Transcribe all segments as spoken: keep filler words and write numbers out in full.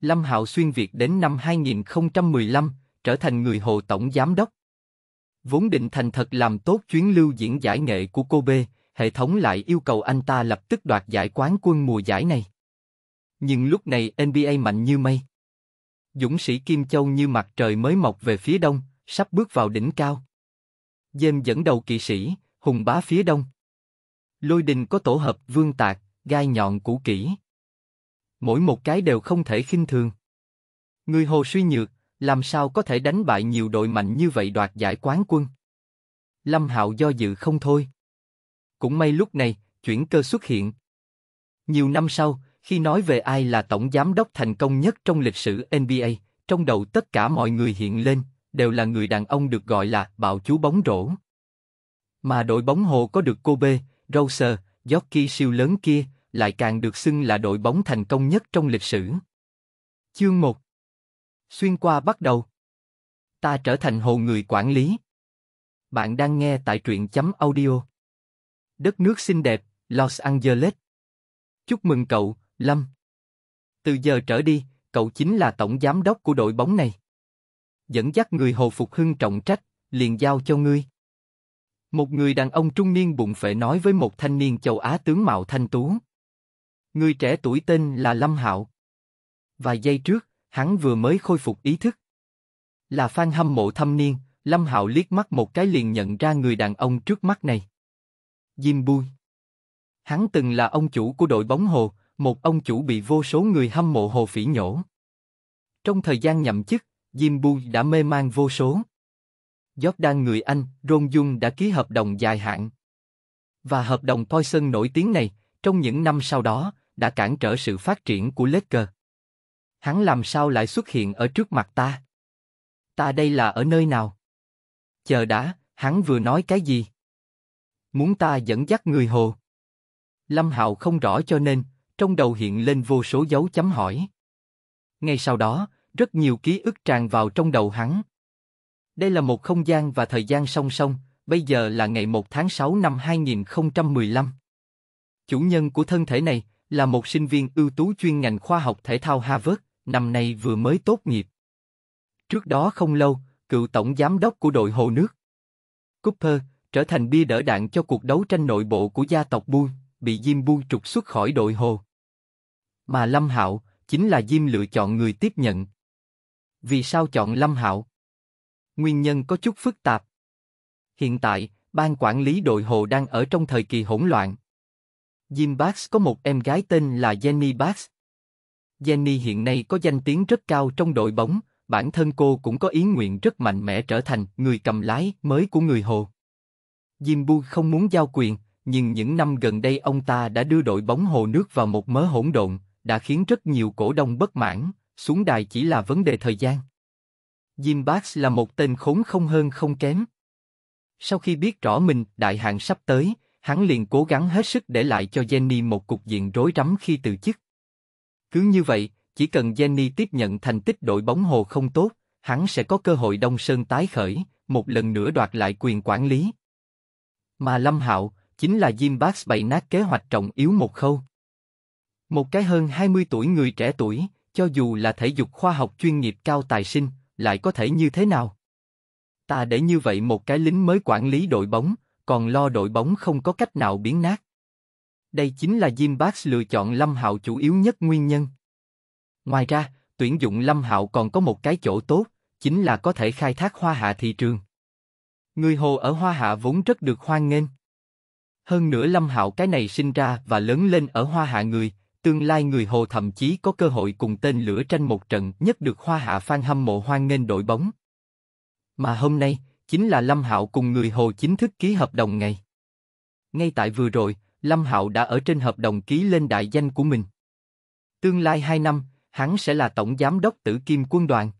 Lâm Hạo xuyên Việt đến năm hai nghìn không trăm mười lăm, trở thành người hộ tổng giám đốc. Vốn định thành thật làm tốt chuyến lưu diễn giải nghệ của Kobe, hệ thống lại yêu cầu anh ta lập tức đoạt giải quán quân mùa giải này. Nhưng lúc này N B A mạnh như mây. Dũng sĩ Kim Châu như mặt trời mới mọc về phía đông, sắp bước vào đỉnh cao. James dẫn đầu kỵ sĩ, hùng bá phía đông. Lôi Đình có tổ hợp vương tạc, gai nhọn cũ kỹ. Mỗi một cái đều không thể khinh thường. Người Hồ suy nhược, làm sao có thể đánh bại nhiều đội mạnh như vậy đoạt giải quán quân? Lâm Hạo do dự không thôi. Cũng may lúc này, chuyển cơ xuất hiện. Nhiều năm sau, khi nói về ai là tổng giám đốc thành công nhất trong lịch sử N B A, trong đầu tất cả mọi người hiện lên, đều là người đàn ông được gọi là bạo chúa bóng rổ. Mà đội bóng Hồ có được Kobe, Rose, Jokić siêu lớn kia, lại càng được xưng là đội bóng thành công nhất trong lịch sử. Chương một. Xuyên qua bắt đầu. Ta trở thành Hồ người quản lý. Bạn đang nghe tại truyện chấm audio. Đất nước xinh đẹp, Los Angeles. Chúc mừng cậu, Lâm. Từ giờ trở đi, cậu chính là tổng giám đốc của đội bóng này. Dẫn dắt người Hồ phục hưng trọng trách, liền giao cho ngươi. Một người đàn ông trung niên bụng phệ nói với một thanh niên châu Á tướng mạo thanh tú. Người trẻ tuổi tên là Lâm Hạo. Vài giây trước, hắn vừa mới khôi phục ý thức. Là fan hâm mộ thâm niên, Lâm Hạo liếc mắt một cái liền nhận ra người đàn ông trước mắt này. Jim Buss. Hắn từng là ông chủ của đội bóng Hồ, một ông chủ bị vô số người hâm mộ Hồ phỉ nhổ. Trong thời gian nhậm chức, Jim Buss đã mê man vô số. Jordan người Anh, Ron Dung đã ký hợp đồng dài hạn. Và hợp đồng Poison nổi tiếng này, trong những năm sau đó, đã cản trở sự phát triển của Lakers. Hắn làm sao lại xuất hiện ở trước mặt ta? Ta đây là ở nơi nào? Chờ đã, hắn vừa nói cái gì? Muốn ta dẫn dắt người Hồ? Lâm Hạo không rõ cho nên, trong đầu hiện lên vô số dấu chấm hỏi. Ngay sau đó, rất nhiều ký ức tràn vào trong đầu hắn. Đây là một không gian và thời gian song song, bây giờ là ngày mồng một tháng sáu năm hai nghìn không trăm mười lăm. Chủ nhân của thân thể này là một sinh viên ưu tú chuyên ngành khoa học thể thao Harvard, năm nay vừa mới tốt nghiệp. Trước đó không lâu, cựu tổng giám đốc của đội Hồ nước, Cooper, trở thành bia đỡ đạn cho cuộc đấu tranh nội bộ của gia tộc Buôn, bị Jim Buss trục xuất khỏi đội Hồ. Mà Lâm Hạo chính là Jim lựa chọn người tiếp nhận. Vì sao chọn Lâm Hạo? Nguyên nhân có chút phức tạp. Hiện tại, ban quản lý đội Hồ đang ở trong thời kỳ hỗn loạn. Jim Buss có một em gái tên là Jenny Buss. Jenny hiện nay có danh tiếng rất cao trong đội bóng, bản thân cô cũng có ý nguyện rất mạnh mẽ trở thành người cầm lái mới của người Hồ. Jim Buss không muốn giao quyền, nhưng những năm gần đây ông ta đã đưa đội bóng Hồ nước vào một mớ hỗn độn, đã khiến rất nhiều cổ đông bất mãn, xuống đài chỉ là vấn đề thời gian. Jim Buss là một tên khốn không hơn không kém. Sau khi biết rõ mình đại hạn sắp tới, hắn liền cố gắng hết sức để lại cho Jenny một cục diện rối rắm khi từ chức. Cứ như vậy, chỉ cần Jenny tiếp nhận thành tích đội bóng Hồ không tốt, hắn sẽ có cơ hội Đông Sơn tái khởi, một lần nữa đoạt lại quyền quản lý. Mà Lâm Hạo chính là Jim Buss bày nát kế hoạch trọng yếu một khâu. Một cái hơn hai mươi tuổi người trẻ tuổi, cho dù là thể dục khoa học chuyên nghiệp cao tài sinh, lại có thể như thế nào? Ta để như vậy một cái lính mới quản lý đội bóng, còn lo đội bóng không có cách nào biến nát. Đây chính là Jim Buss lựa chọn Lâm Hạo chủ yếu nhất nguyên nhân. Ngoài ra, tuyển dụng Lâm Hạo còn có một cái chỗ tốt, chính là có thể khai thác Hoa Hạ thị trường. Người Hồ ở Hoa Hạ vốn rất được hoan nghênh. Hơn nữa Lâm Hạo cái này sinh ra và lớn lên ở Hoa Hạ người, tương lai người Hồ thậm chí có cơ hội cùng tên lửa tranh một trận nhất được Hoa Hạ fan hâm mộ hoan nghênh đội bóng. Mà hôm nay, chính là Lâm Hạo cùng người Hồ chính thức ký hợp đồng ngày. Ngay tại vừa rồi, Lâm Hạo đã ở trên hợp đồng ký lên đại danh của mình. Tương lai hai năm, hắn sẽ là tổng giám đốc Tử Kim Quân đoàn.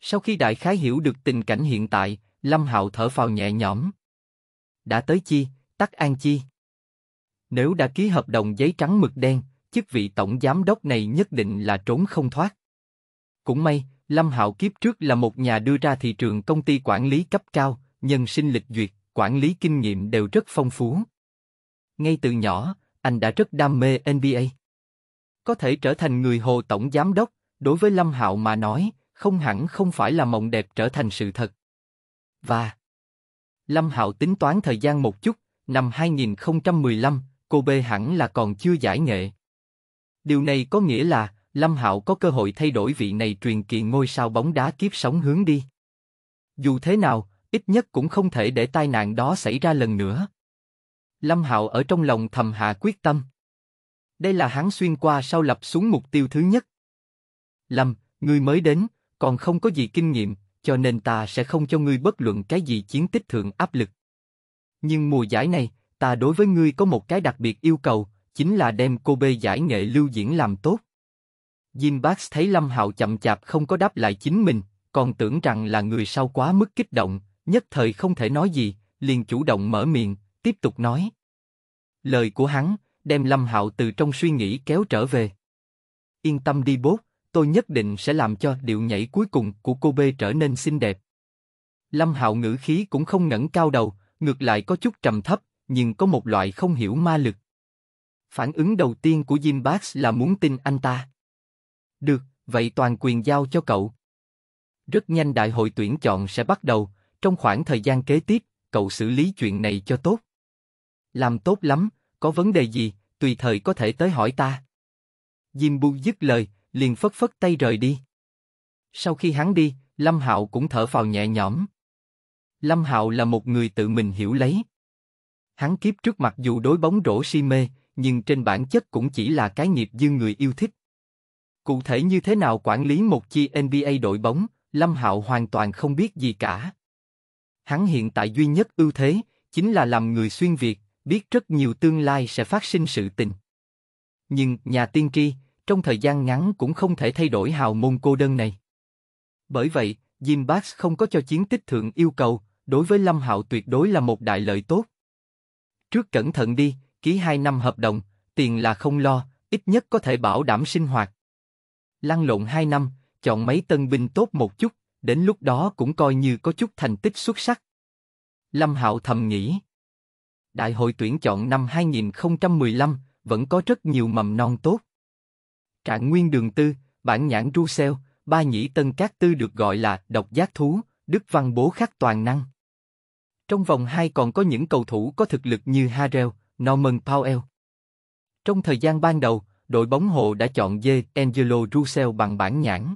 Sau khi đại khái hiểu được tình cảnh hiện tại, Lâm Hạo thở phào nhẹ nhõm. Đã tới chi, tắc an chi. Nếu đã ký hợp đồng giấy trắng mực đen, chức vị tổng giám đốc này nhất định là trốn không thoát. Cũng may, Lâm Hạo kiếp trước là một nhà đưa ra thị trường công ty quản lý cấp cao, nhân sinh lịch duyệt, quản lý kinh nghiệm đều rất phong phú. Ngay từ nhỏ, anh đã rất đam mê N B A. Có thể trở thành người Hồ tổng giám đốc, đối với Lâm Hạo mà nói, không hẳn không phải là mộng đẹp trở thành sự thật. Và Lâm Hạo tính toán thời gian một chút, năm hai nghìn không trăm mười lăm, Kobe hẳn là còn chưa giải nghệ. Điều này có nghĩa là Lâm Hạo có cơ hội thay đổi vị này truyền kỳ ngôi sao bóng đá kiếp sống hướng đi. Dù thế nào, ít nhất cũng không thể để tai nạn đó xảy ra lần nữa. Lâm Hạo ở trong lòng thầm hạ quyết tâm. Đây là hắn xuyên qua sau lập xuống mục tiêu thứ nhất. Lâm, ngươi mới đến, còn không có gì kinh nghiệm, cho nên ta sẽ không cho ngươi bất luận cái gì chiến tích thượng áp lực. Nhưng mùa giải này, ta đối với ngươi có một cái đặc biệt yêu cầu, chính là đem Kobe giải nghệ lưu diễn làm tốt. Jim Buss thấy Lâm Hạo chậm chạp không có đáp lại chính mình, còn tưởng rằng là người sau quá mức kích động, nhất thời không thể nói gì, liền chủ động mở miệng, tiếp tục nói. Lời của hắn đem Lâm Hạo từ trong suy nghĩ kéo trở về. Yên tâm đi bốt, tôi nhất định sẽ làm cho điệu nhảy cuối cùng của Kobe trở nên xinh đẹp. Lâm Hạo ngữ khí cũng không ngẩng cao đầu, ngược lại có chút trầm thấp, nhưng có một loại không hiểu ma lực. Phản ứng đầu tiên của Jim Buss là muốn tin anh ta. Được, vậy toàn quyền giao cho cậu. Rất nhanh đại hội tuyển chọn sẽ bắt đầu, trong khoảng thời gian kế tiếp, cậu xử lý chuyện này cho tốt. Làm tốt lắm, có vấn đề gì, tùy thời có thể tới hỏi ta. Jim Buss dứt lời, liền phất phất tay rời đi. Sau khi hắn đi, Lâm Hạo cũng thở phào nhẹ nhõm. Lâm Hạo là một người tự mình hiểu lấy. Hắn kiếp trước mặc dù đối bóng rổ si mê, nhưng trên bản chất cũng chỉ là cái nghiệp dư người yêu thích. Cụ thể như thế nào quản lý một chi N B A đội bóng, Lâm Hạo hoàn toàn không biết gì cả. Hắn hiện tại duy nhất ưu thế, chính là làm người xuyên Việt, biết rất nhiều tương lai sẽ phát sinh sự tình. Nhưng nhà tiên tri, trong thời gian ngắn cũng không thể thay đổi hào môn cô đơn này. Bởi vậy, Jim Buss không có cho chiến tích thượng yêu cầu, đối với Lâm Hạo tuyệt đối là một đại lợi tốt. Trước cẩn thận đi, ký hai năm hợp đồng, tiền là không lo, ít nhất có thể bảo đảm sinh hoạt. Lăn lộn hai năm, chọn mấy tân binh tốt một chút, đến lúc đó cũng coi như có chút thành tích xuất sắc. Lâm Hạo thầm nghĩ. Đại hội tuyển chọn năm hai nghìn không trăm mười lăm vẫn có rất nhiều mầm non tốt. Trạng Nguyên Đường Tư, Bản Nhãn Russell, Ba Nhĩ Tân Cát Tư được gọi là độc giác thú, Đức Văn Bố Khắc toàn năng. Trong vòng hai còn có những cầu thủ có thực lực như Harrell, Norman Powell. Trong thời gian ban đầu, đội bóng hộ đã chọn D'Angelo Russell bằng bản nhãn.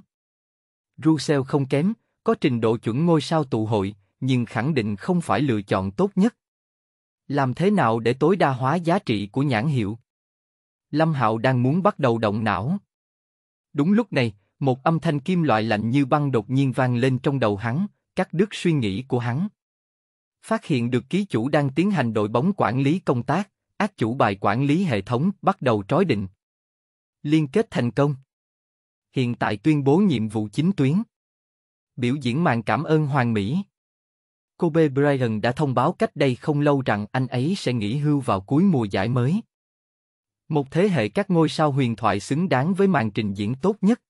Russell không kém, có trình độ chuẩn ngôi sao tụ hội, nhưng khẳng định không phải lựa chọn tốt nhất. Làm thế nào để tối đa hóa giá trị của nhãn hiệu? Lâm Hạo đang muốn bắt đầu động não. Đúng lúc này, một âm thanh kim loại lạnh như băng đột nhiên vang lên trong đầu hắn, cắt đứt suy nghĩ của hắn. Phát hiện được ký chủ đang tiến hành đội bóng quản lý công tác, ác chủ bài quản lý hệ thống bắt đầu trói định. Liên kết thành công. Hiện tại tuyên bố nhiệm vụ chính tuyến. Biểu diễn màn cảm ơn hoàn mỹ. Kobe Bryant đã thông báo cách đây không lâu rằng anh ấy sẽ nghỉ hưu vào cuối mùa giải mới. Một thế hệ các ngôi sao huyền thoại xứng đáng với màn trình diễn tốt nhất.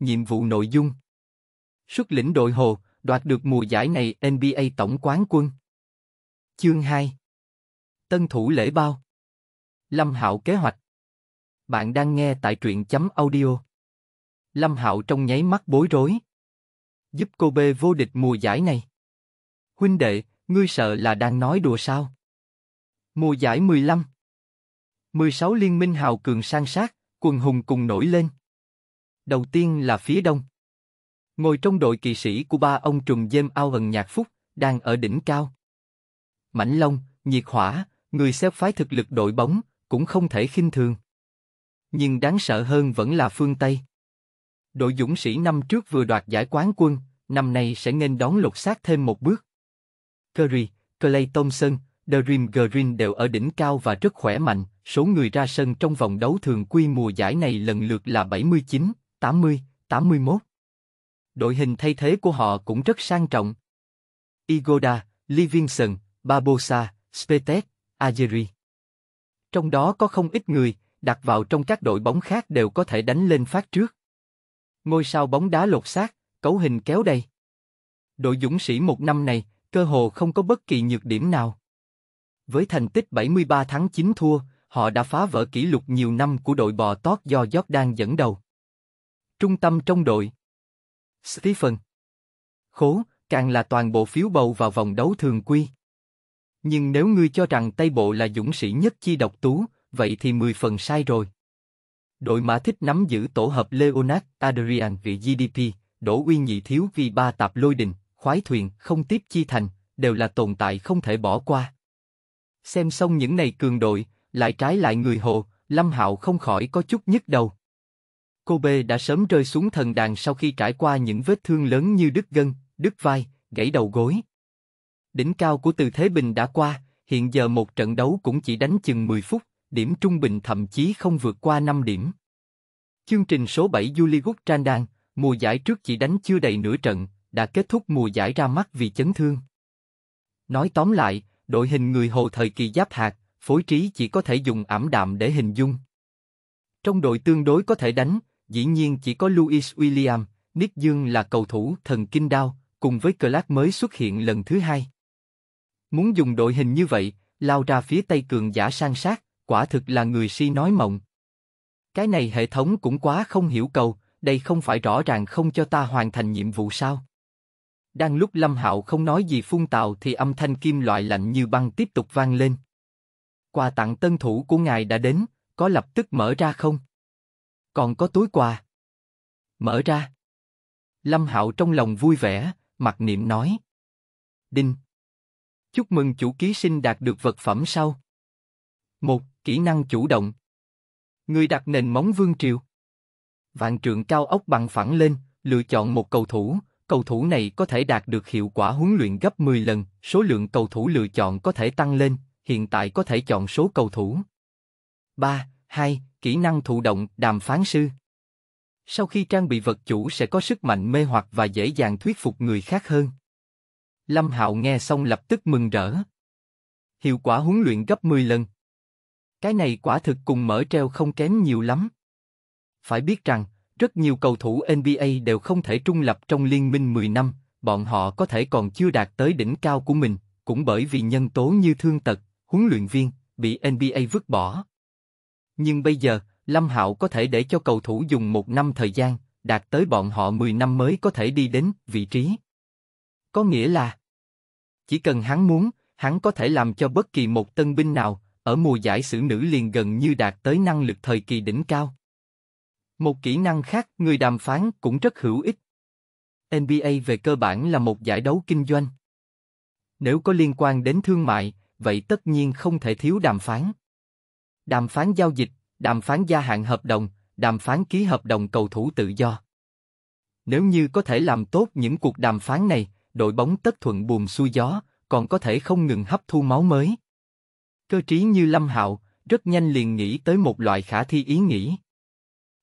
Nhiệm vụ nội dung. Xuất lĩnh đội Hồ, đoạt được mùa giải này N B A tổng quán quân. Chương hai. Tân thủ lễ bao. Lâm Hạo kế hoạch. Bạn đang nghe tại truyện chấm audio. Lâm Hạo trong nháy mắt bối rối. Giúp Kobe vô địch mùa giải này. Huynh đệ, ngươi sợ là đang nói đùa sao? Mùa giải mười lăm mười sáu liên minh hào cường san sát, quần hùng cùng nổi lên. Đầu tiên là phía đông. Ngồi trong đội kỵ sĩ của ba ông trùm James Owen Nhạc Phúc, đang ở đỉnh cao. Mãnh Long, Nhiệt Hỏa, người xếp phái thực lực đội bóng, cũng không thể khinh thường. Nhưng đáng sợ hơn vẫn là phương Tây. Đội Dũng Sĩ năm trước vừa đoạt giải quán quân, năm nay sẽ nghênh đón lột xác thêm một bước. Curry, Klay Thompson, Draymond Green đều ở đỉnh cao và rất khỏe mạnh, số người ra sân trong vòng đấu thường quy mùa giải này lần lượt là bảy mươi chín, tám mươi, tám mươi mốt. Đội hình thay thế của họ cũng rất sang trọng. Iguodala, Livingston, Barbosa, Spezes, Ajeri. Trong đó có không ít người, đặt vào trong các đội bóng khác đều có thể đánh lên phát trước. Ngôi sao bóng đá lột xác, cấu hình kéo đầy. Đội Dũng Sĩ một năm này, cơ hồ không có bất kỳ nhược điểm nào. Với thành tích bảy mươi ba thắng chín thua, họ đã phá vỡ kỷ lục nhiều năm của đội bò tót do Jordan dẫn đầu. trung tâm trong đội. Stephen Khố, càng là toàn bộ phiếu bầu vào vòng đấu thường quy. Nhưng nếu ngươi cho rằng Tây Bộ là dũng sĩ nhất chi độc tú, vậy thì mười phần sai rồi. Đội mã thích nắm giữ tổ hợp Leonard, Adrian vì giê đê pê, Đỗ Uy Nhị Thiếu vì ba tạp Lôi Đình, Khoái Thuyền, Không Tiếp Chi Thành, đều là tồn tại không thể bỏ qua. Xem xong những này cường đội, lại trái lại người Hồ, Lâm Hạo không khỏi có chút nhức đầu. Kobe đã sớm rơi xuống thần đàn sau khi trải qua những vết thương lớn như đứt gân, đứt vai, gãy đầu gối. Đỉnh cao của Từ Thế Bình đã qua, hiện giờ một trận đấu cũng chỉ đánh chừng mười phút, điểm trung bình thậm chí không vượt qua năm điểm. Chương trình số bảy Julius Randle, mùa giải trước chỉ đánh chưa đầy nửa trận, đã kết thúc mùa giải ra mắt vì chấn thương. Nói tóm lại, đội hình người Hồ thời kỳ giáp hạt, phối trí chỉ có thể dùng ảm đạm để hình dung. Trong đội tương đối có thể đánh, dĩ nhiên chỉ có Louis William, Nick Dương là cầu thủ thần kinh đao, cùng với Clark mới xuất hiện lần thứ hai. Muốn dùng đội hình như vậy, lao ra phía Tây cường giả san sát, quả thực là người si nói mộng. Cái này hệ thống cũng quá không hiểu cầu, đây không phải rõ ràng không cho ta hoàn thành nhiệm vụ sao? Đang lúc Lâm Hạo không nói gì phun tào thì âm thanh kim loại lạnh như băng tiếp tục vang lên. Quà tặng tân thủ của ngài đã đến, có lập tức mở ra không? Còn có túi quà. Mở ra. Lâm Hạo trong lòng vui vẻ, mặc niệm nói. Đinh. Chúc mừng chủ ký sinh đạt được vật phẩm sau. Một, kỹ năng chủ động. Người đặt nền móng vương triều. Vạn trượng cao ốc bằng phẳng lên, lựa chọn một cầu thủ. Cầu thủ này có thể đạt được hiệu quả huấn luyện gấp mười lần, số lượng cầu thủ lựa chọn có thể tăng lên, hiện tại có thể chọn số cầu thủ. ba. hai. Kỹ năng thụ động, đàm phán sư. Sau khi trang bị vật chủ sẽ có sức mạnh mê hoặc và dễ dàng thuyết phục người khác hơn. Lâm Hạo nghe xong lập tức mừng rỡ. Hiệu quả huấn luyện gấp mười lần. Cái này quả thực cùng mở treo không kém nhiều lắm. Phải biết rằng, rất nhiều cầu thủ N B A đều không thể trung lập trong liên minh mười năm, bọn họ có thể còn chưa đạt tới đỉnh cao của mình, cũng bởi vì nhân tố như thương tật, huấn luyện viên, bị N B A vứt bỏ. Nhưng bây giờ, Lâm Hạo có thể để cho cầu thủ dùng một năm thời gian, đạt tới bọn họ mười năm mới có thể đi đến vị trí. Có nghĩa là, chỉ cần hắn muốn, hắn có thể làm cho bất kỳ một tân binh nào, ở mùa giải xử nữ liền gần như đạt tới năng lực thời kỳ đỉnh cao. Một kỹ năng khác, người đàm phán cũng rất hữu ích. N B A về cơ bản là một giải đấu kinh doanh. Nếu có liên quan đến thương mại, vậy tất nhiên không thể thiếu đàm phán. Đàm phán giao dịch, đàm phán gia hạn hợp đồng, đàm phán ký hợp đồng cầu thủ tự do. Nếu như có thể làm tốt những cuộc đàm phán này, đội bóng tất thuận buồm xuôi gió, còn có thể không ngừng hấp thu máu mới. Cơ trí như Lâm Hạo, rất nhanh liền nghĩ tới một loại khả thi ý nghĩ.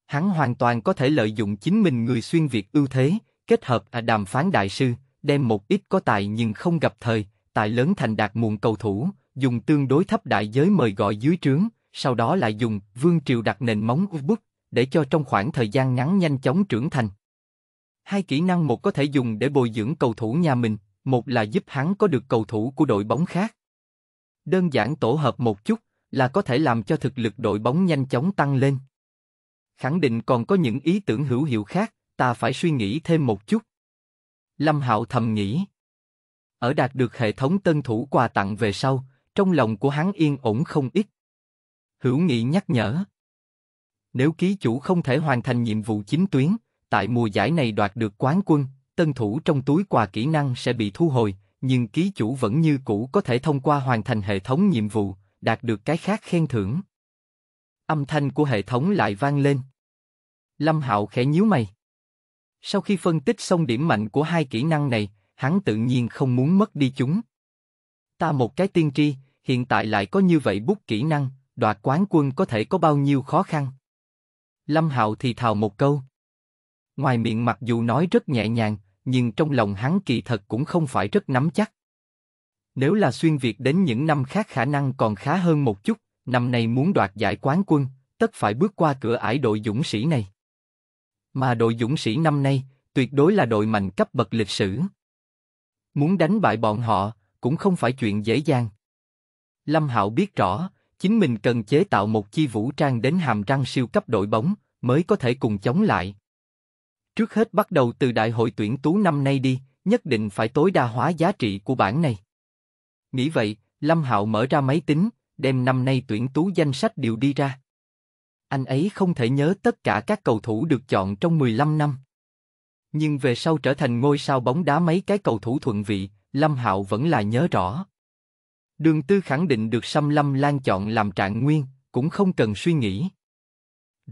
Hắn hoàn toàn có thể lợi dụng chính mình người xuyên Việt ưu thế, kết hợp à đàm phán đại sư, đem một ít có tài nhưng không gặp thời, tài lớn thành đạt muộn cầu thủ, dùng tương đối thấp đại giới mời gọi dưới trướng, sau đó lại dùng vương triều đặt nền móng bút để cho trong khoảng thời gian ngắn nhanh chóng trưởng thành. Hai kỹ năng một có thể dùng để bồi dưỡng cầu thủ nhà mình, một là giúp hắn có được cầu thủ của đội bóng khác. Đơn giản tổ hợp một chút là có thể làm cho thực lực đội bóng nhanh chóng tăng lên. Khẳng định còn có những ý tưởng hữu hiệu khác, ta phải suy nghĩ thêm một chút. Lâm Hạo thầm nghĩ. Ở đạt được hệ thống tân thủ quà tặng về sau, trong lòng của hắn yên ổn không ít. Hữu Nghị nhắc nhở. Nếu ký chủ không thể hoàn thành nhiệm vụ chính tuyến, tại mùa giải này đoạt được quán quân, tân thủ trong túi quà kỹ năng sẽ bị thu hồi, nhưng ký chủ vẫn như cũ có thể thông qua hoàn thành hệ thống nhiệm vụ, đạt được cái khác khen thưởng. Âm thanh của hệ thống lại vang lên. Lâm Hạo khẽ nhíu mày. Sau khi phân tích xong điểm mạnh của hai kỹ năng này, hắn tự nhiên không muốn mất đi chúng. Ta một cái tiên tri, hiện tại lại có như vậy bút kỹ năng, đoạt quán quân có thể có bao nhiêu khó khăn. Lâm Hạo thì thào một câu. Ngoài miệng mặc dù nói rất nhẹ nhàng, nhưng trong lòng hắn kỳ thật cũng không phải rất nắm chắc. Nếu là xuyên Việt đến những năm khác khả năng còn khá hơn một chút, năm nay muốn đoạt giải quán quân, tất phải bước qua cửa ải đội dũng sĩ này. Mà đội dũng sĩ năm nay, tuyệt đối là đội mạnh cấp bậc lịch sử. Muốn đánh bại bọn họ, cũng không phải chuyện dễ dàng. Lâm Hạo biết rõ, chính mình cần chế tạo một chi vũ trang đến hàm răng siêu cấp đội bóng, mới có thể cùng chống lại. Trước hết bắt đầu từ đại hội tuyển tú năm nay đi, nhất định phải tối đa hóa giá trị của bảng này. Nghĩ vậy, Lâm Hạo mở ra máy tính, đem năm nay tuyển tú danh sách đều đi ra. Anh ấy không thể nhớ tất cả các cầu thủ được chọn trong mười lăm năm. Nhưng về sau trở thành ngôi sao bóng đá mấy cái cầu thủ thuận vị, Lâm Hạo vẫn là nhớ rõ. Đường Tư khẳng định được Sâm Lâm Lan chọn làm trạng nguyên, cũng không cần suy nghĩ.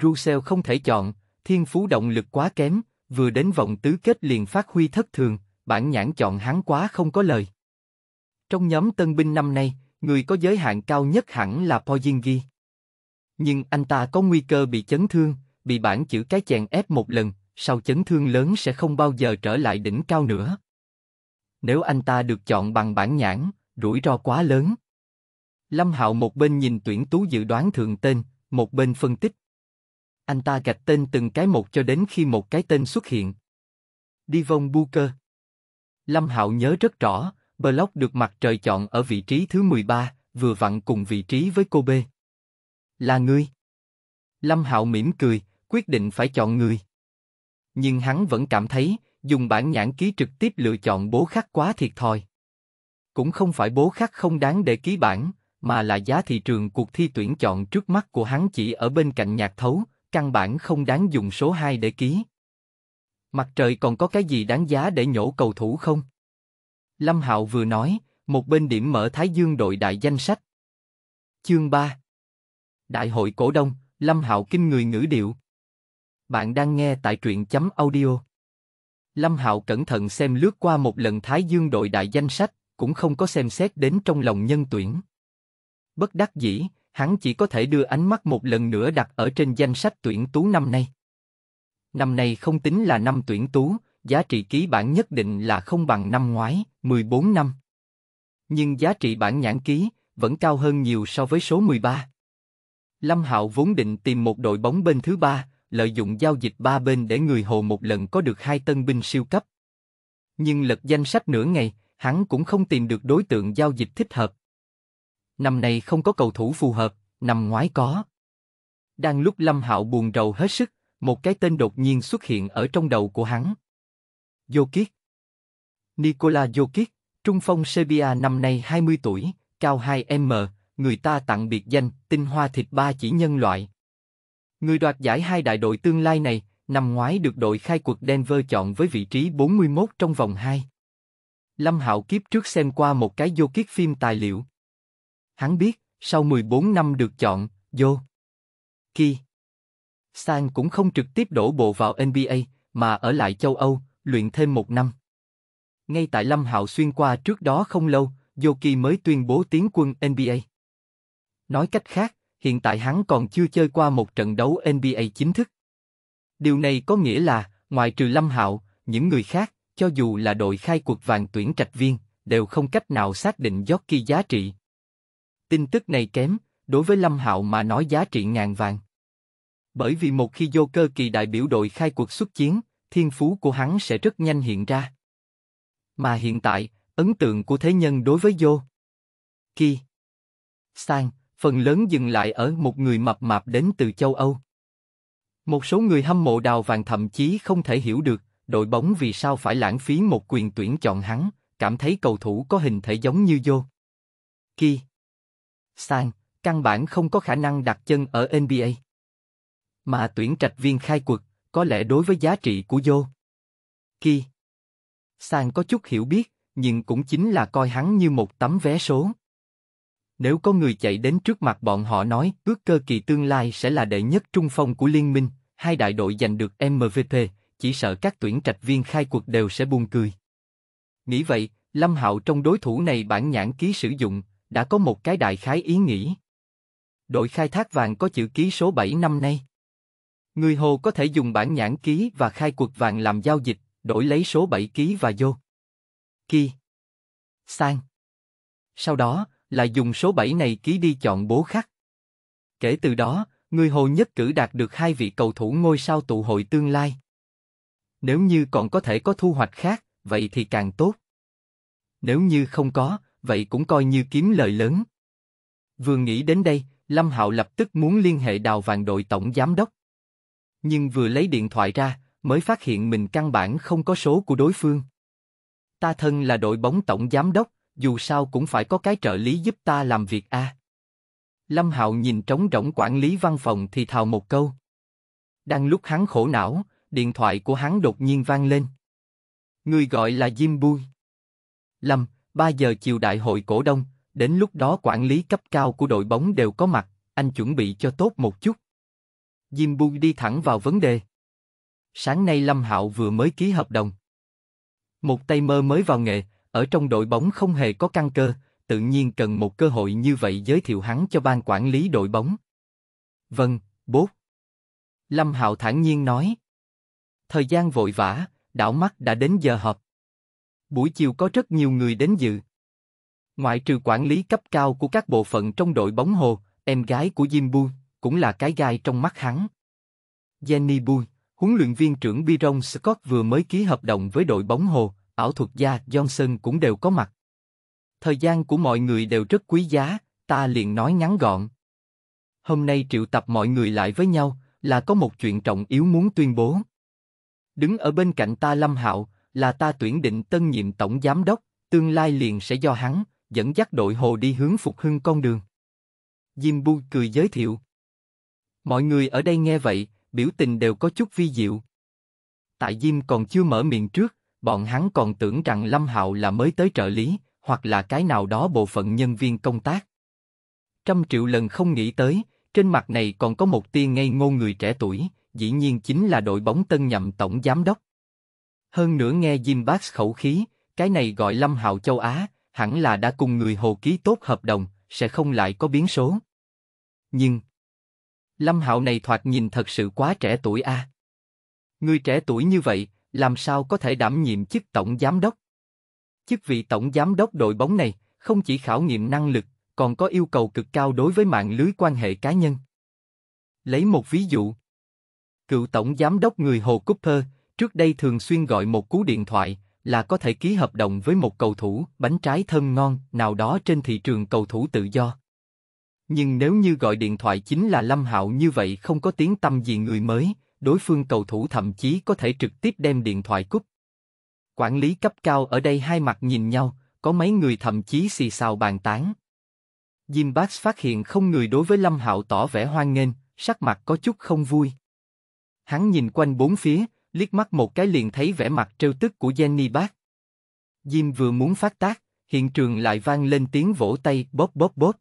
Russell không thể chọn, thiên phú động lực quá kém, vừa đến vòng tứ kết liền phát huy thất thường, bản nhãn chọn hắn quá không có lời. Trong nhóm tân binh năm nay, người có giới hạn cao nhất hẳn là Porzingis. Nhưng anh ta có nguy cơ bị chấn thương, bị bản chữ cái chèn ép một lần, sau chấn thương lớn sẽ không bao giờ trở lại đỉnh cao nữa. Nếu anh ta được chọn bằng bản nhãn, rủi ro quá lớn. Lâm Hạo một bên nhìn tuyển tú dự đoán thường tên, một bên phân tích. Anh ta gạch tên từng cái một cho đến khi một cái tên xuất hiện. Devin Booker. Lâm Hạo nhớ rất rõ, Block được mặt trời chọn ở vị trí thứ mười ba, vừa vặn cùng vị trí với Kobe. Là ngươi. Lâm Hạo mỉm cười, quyết định phải chọn người. Nhưng hắn vẫn cảm thấy, dùng bản nhãn ký trực tiếp lựa chọn Bố Khắc quá thiệt thòi. Cũng không phải Bố Khắc không đáng để ký bản, mà là giá thị trường cuộc thi tuyển chọn trước mắt của hắn chỉ ở bên cạnh Nhạc Thấu, căn bản không đáng dùng số hai để ký. Mặt trời còn có cái gì đáng giá để nhổ cầu thủ không? Lâm Hạo vừa nói, một bên điểm mở Thái Dương đội đại danh sách. Chương ba. Đại hội cổ đông, Lâm Hạo kinh người ngữ điệu. Bạn đang nghe tại truyện chấm audio. Lâm Hạo cẩn thận xem lướt qua một lần Thái Dương đội đại danh sách, cũng không có xem xét đến trong lòng nhân tuyển. Bất đắc dĩ, hắn chỉ có thể đưa ánh mắt một lần nữa đặt ở trên danh sách tuyển tú năm nay. Năm nay không tính là năm tuyển tú, giá trị ký bản nhất định là không bằng năm ngoái, mười bốn năm. Nhưng giá trị bản nhãn ký vẫn cao hơn nhiều so với số mười ba. Lâm Hạo vốn định tìm một đội bóng bên thứ ba, lợi dụng giao dịch ba bên để người hồ một lần có được hai tân binh siêu cấp. Nhưng lật danh sách nửa ngày, hắn cũng không tìm được đối tượng giao dịch thích hợp. Năm nay không có cầu thủ phù hợp, năm ngoái có. Đang lúc Lâm Hạo buồn rầu hết sức, một cái tên đột nhiên xuất hiện ở trong đầu của hắn. Jokić. Nikola Jokić, trung phong Serbia năm nay hai mươi tuổi, cao hai mét, người ta tặng biệt danh tinh hoa thịt ba chỉ nhân loại. Người đoạt giải hai đại đội tương lai này, năm ngoái được đội khai quật Denver chọn với vị trí bốn mươi mốt trong vòng hai. Lâm Hạo kiếp trước xem qua một cái Jokić phim tài liệu. Hắn biết, sau mười bốn năm được chọn, Jokić Sang cũng không trực tiếp đổ bộ vào N B A, mà ở lại châu Âu, luyện thêm một năm. Ngay tại Lâm Hạo xuyên qua trước đó không lâu, Jokić mới tuyên bố tiến quân N B A. Nói cách khác, hiện tại hắn còn chưa chơi qua một trận đấu N B A chính thức. Điều này có nghĩa là, ngoài trừ Lâm Hạo, những người khác, cho dù là đội khai quật vàng tuyển trạch viên, đều không cách nào xác định Jokić giá trị. Tin tức này kém, đối với Lâm Hạo mà nói giá trị ngàn vàng. Bởi vì một khi Jokić kỳ đại biểu đội khai quật xuất chiến, thiên phú của hắn sẽ rất nhanh hiện ra. Mà hiện tại, ấn tượng của thế nhân đối với Jokić Sang, phần lớn dừng lại ở một người mập mạp đến từ châu Âu. Một số người hâm mộ đào vàng thậm chí không thể hiểu được đội bóng vì sao phải lãng phí một quyền tuyển chọn hắn, cảm thấy cầu thủ có hình thể giống như Jokić Sang căn bản không có khả năng đặt chân ở N B A. Mà tuyển trạch viên khai quật, có lẽ đối với giá trị của Jokić Sang có chút hiểu biết, nhưng cũng chính là coi hắn như một tấm vé số. Nếu có người chạy đến trước mặt bọn họ nói ước cơ kỳ tương lai sẽ là đệ nhất trung phong của liên minh, hai đại đội giành được M V P, chỉ sợ các tuyển trạch viên khai quật đều sẽ buồn cười. Nghĩ vậy, Lâm Hạo trong đối thủ này bản nhãn ký sử dụng, đã có một cái đại khái ý nghĩ. Đội khai thác vàng có chữ ký số bảy năm nay. Người hồ có thể dùng bản nhãn ký và khai quật vàng làm giao dịch, đổi lấy số bảy ký và Jokić Sang. Sau đó, lại dùng số bảy này ký đi chọn Bố Khắc. Kể từ đó, người hồ nhất cử đạt được hai vị cầu thủ ngôi sao tụ hội tương lai. Nếu như còn có thể có thu hoạch khác, vậy thì càng tốt. Nếu như không có, vậy cũng coi như kiếm lời lớn. Vừa nghĩ đến đây, Lâm Hạo lập tức muốn liên hệ đào vàng đội tổng giám đốc. Nhưng vừa lấy điện thoại ra, mới phát hiện mình căn bản không có số của đối phương. Ta thân là đội bóng tổng giám đốc, dù sao cũng phải có cái trợ lý giúp ta làm việc a. À. Lâm Hạo nhìn trống rỗng quản lý văn phòng thì thào một câu. Đang lúc hắn khổ não, điện thoại của hắn đột nhiên vang lên. Người gọi là Jim Buss. Lâm, ba giờ chiều đại hội cổ đông, đến lúc đó quản lý cấp cao của đội bóng đều có mặt, anh chuẩn bị cho tốt một chút. Jim Buss đi thẳng vào vấn đề. Sáng nay Lâm Hạo vừa mới ký hợp đồng. Một tay mơ mới vào nghề, ở trong đội bóng không hề có căn cơ, tự nhiên cần một cơ hội như vậy giới thiệu hắn cho ban quản lý đội bóng. Vâng, bố. Lâm Hạo thản nhiên nói. Thời gian vội vã, đảo mắt đã đến giờ họp. Buổi chiều có rất nhiều người đến dự. Ngoại trừ quản lý cấp cao của các bộ phận trong đội bóng Hồ, em gái của Jim Buss, cũng là cái gai trong mắt hắn. Jenny Buss, huấn luyện viên trưởng Byron Scott vừa mới ký hợp đồng với đội bóng Hồ, ảo thuật gia Johnson cũng đều có mặt. Thời gian của mọi người đều rất quý giá, ta liền nói ngắn gọn. Hôm nay triệu tập mọi người lại với nhau, là có một chuyện trọng yếu muốn tuyên bố. Đứng ở bên cạnh ta Lâm Hạo, là ta tuyển định tân nhiệm tổng giám đốc, tương lai liền sẽ do hắn dẫn dắt đội Hồ đi hướng phục hưng con đường. Jim Buss cười giới thiệu. Mọi người ở đây nghe vậy, biểu tình đều có chút vi diệu. Tại Jim còn chưa mở miệng trước, bọn hắn còn tưởng rằng Lâm Hạo là mới tới trợ lý, hoặc là cái nào đó bộ phận nhân viên công tác. Trăm triệu lần không nghĩ tới, trên mặt này còn có một tia ngây ngô người trẻ tuổi, dĩ nhiên chính là đội bóng tân nhậm tổng giám đốc. Hơn nữa nghe Jim Buss khẩu khí, cái này gọi Lâm Hạo châu Á, hẳn là đã cùng người Hồ ký tốt hợp đồng, sẽ không lại có biến số. Nhưng Lâm Hạo này thoạt nhìn thật sự quá trẻ tuổi a. À. Người trẻ tuổi như vậy, làm sao có thể đảm nhiệm chức tổng giám đốc? Chức vị tổng giám đốc đội bóng này, không chỉ khảo nghiệm năng lực, còn có yêu cầu cực cao đối với mạng lưới quan hệ cá nhân. Lấy một ví dụ. Cựu tổng giám đốc người Hồ Cooper, trước đây thường xuyên gọi một cú điện thoại là có thể ký hợp đồng với một cầu thủ bánh trái thơm ngon nào đó trên thị trường cầu thủ tự do. Nhưng nếu như gọi điện thoại chính là Lâm Hạo như vậy không có tiếng tăm gì người mới, đối phương cầu thủ thậm chí có thể trực tiếp đem điện thoại cúp. Quản lý cấp cao ở đây hai mặt nhìn nhau, có mấy người thậm chí xì xào bàn tán. Jim Buss phát hiện không người đối với Lâm Hạo tỏ vẻ hoan nghênh, sắc mặt có chút không vui. Hắn nhìn quanh bốn phía, liếc mắt một cái liền thấy vẻ mặt trêu tức của Jenny Buss. Jim vừa muốn phát tác, hiện trường lại vang lên tiếng vỗ tay bóp bóp bóp.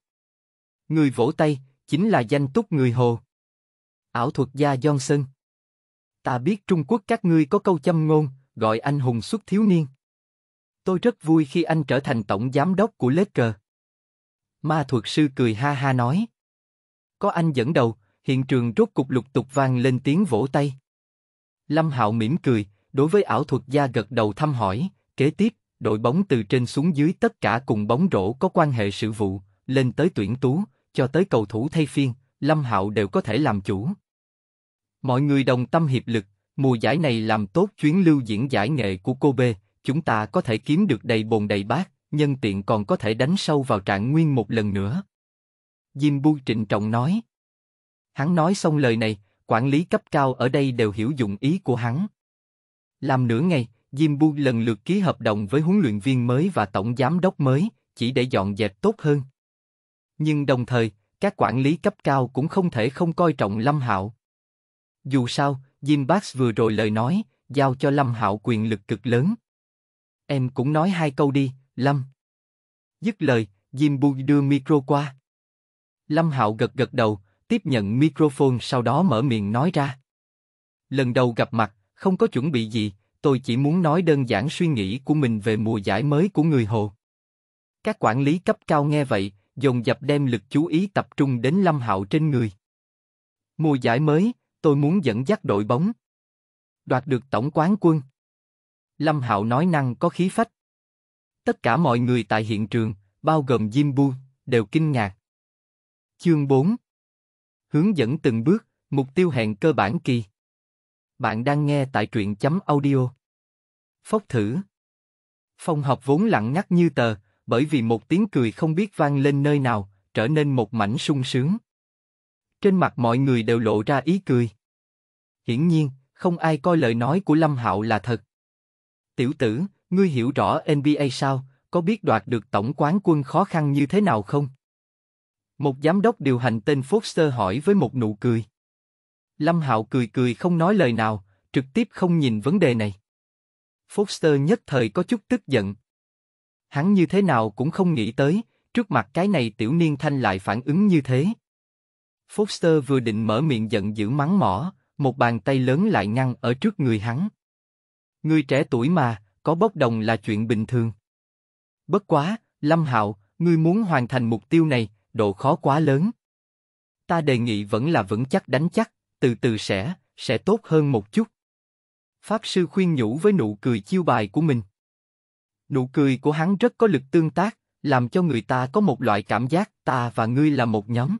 Người vỗ tay chính là danh túc người Hồ, ảo thuật gia Johnson. Ta biết Trung Quốc các ngươi có câu châm ngôn gọi anh hùng xuất thiếu niên. Tôi rất vui khi anh trở thành tổng giám đốc của Lakers. Ma thuật sư cười ha ha nói. Có anh dẫn đầu, hiện trường rốt cục lục tục vang lên tiếng vỗ tay. Lâm Hạo mỉm cười, đối với ảo thuật gia gật đầu thăm hỏi, kế tiếp, đội bóng từ trên xuống dưới tất cả cùng bóng rổ có quan hệ sự vụ, lên tới tuyển tú, cho tới cầu thủ thay phiên, Lâm Hạo đều có thể làm chủ. Mọi người đồng tâm hiệp lực, mùa giải này làm tốt chuyến lưu diễn giải nghệ của Kobe, chúng ta có thể kiếm được đầy bồn đầy bát, nhân tiện còn có thể đánh sâu vào trạng nguyên một lần nữa. Jim Buss trịnh trọng nói. Hắn nói xong lời này, quản lý cấp cao ở đây đều hiểu dụng ý của hắn. Làm nửa ngày, Jim Buss lần lượt ký hợp đồng với huấn luyện viên mới và tổng giám đốc mới, chỉ để dọn dẹp tốt hơn. Nhưng đồng thời, các quản lý cấp cao cũng không thể không coi trọng Lâm Hạo. Dù sao, Jim Buss vừa rồi lời nói, giao cho Lâm Hạo quyền lực cực lớn. Em cũng nói hai câu đi, Lâm. Dứt lời, Jim Buss đưa micro qua. Lâm Hạo gật gật đầu, tiếp nhận microphone sau đó mở miệng nói ra. Lần đầu gặp mặt, không có chuẩn bị gì, tôi chỉ muốn nói đơn giản suy nghĩ của mình về mùa giải mới của người Hồ. Các quản lý cấp cao nghe vậy, dồn dập đem lực chú ý tập trung đến Lâm Hạo trên người. Mùa giải mới, tôi muốn dẫn dắt đội bóng đoạt được tổng quán quân. Lâm Hạo nói năng có khí phách. Tất cả mọi người tại hiện trường, bao gồm Jim Buss, đều kinh ngạc. Chương bốn. Hướng dẫn từng bước, mục tiêu hẹn cơ bản kỳ. Bạn đang nghe tại truyện chấm audio. Phốc thử. Phòng họp vốn lặng ngắt như tờ, bởi vì một tiếng cười không biết vang lên nơi nào, trở nên một mảnh sung sướng. Trên mặt mọi người đều lộ ra ý cười. Hiển nhiên, không ai coi lời nói của Lâm Hạo là thật. Tiểu tử, ngươi hiểu rõ N B A sao, có biết đoạt được tổng quán quân khó khăn như thế nào không? Một giám đốc điều hành tên Foster hỏi với một nụ cười. Lâm Hạo cười cười không nói lời nào, trực tiếp không nhìn vấn đề này. Foster nhất thời có chút tức giận. Hắn như thế nào cũng không nghĩ tới, trước mặt cái này tiểu niên thanh lại phản ứng như thế. Foster vừa định mở miệng giận dữ mắng mỏ, một bàn tay lớn lại ngăn ở trước người hắn. Người trẻ tuổi mà, có bốc đồng là chuyện bình thường. Bất quá, Lâm Hạo, ngươi muốn hoàn thành mục tiêu này, độ khó quá lớn. Ta đề nghị vẫn là vững chắc đánh chắc, từ từ sẽ, sẽ tốt hơn một chút. Pháp sư khuyên nhủ với nụ cười chiêu bài của mình. Nụ cười của hắn rất có lực tương tác, làm cho người ta có một loại cảm giác ta và ngươi là một nhóm.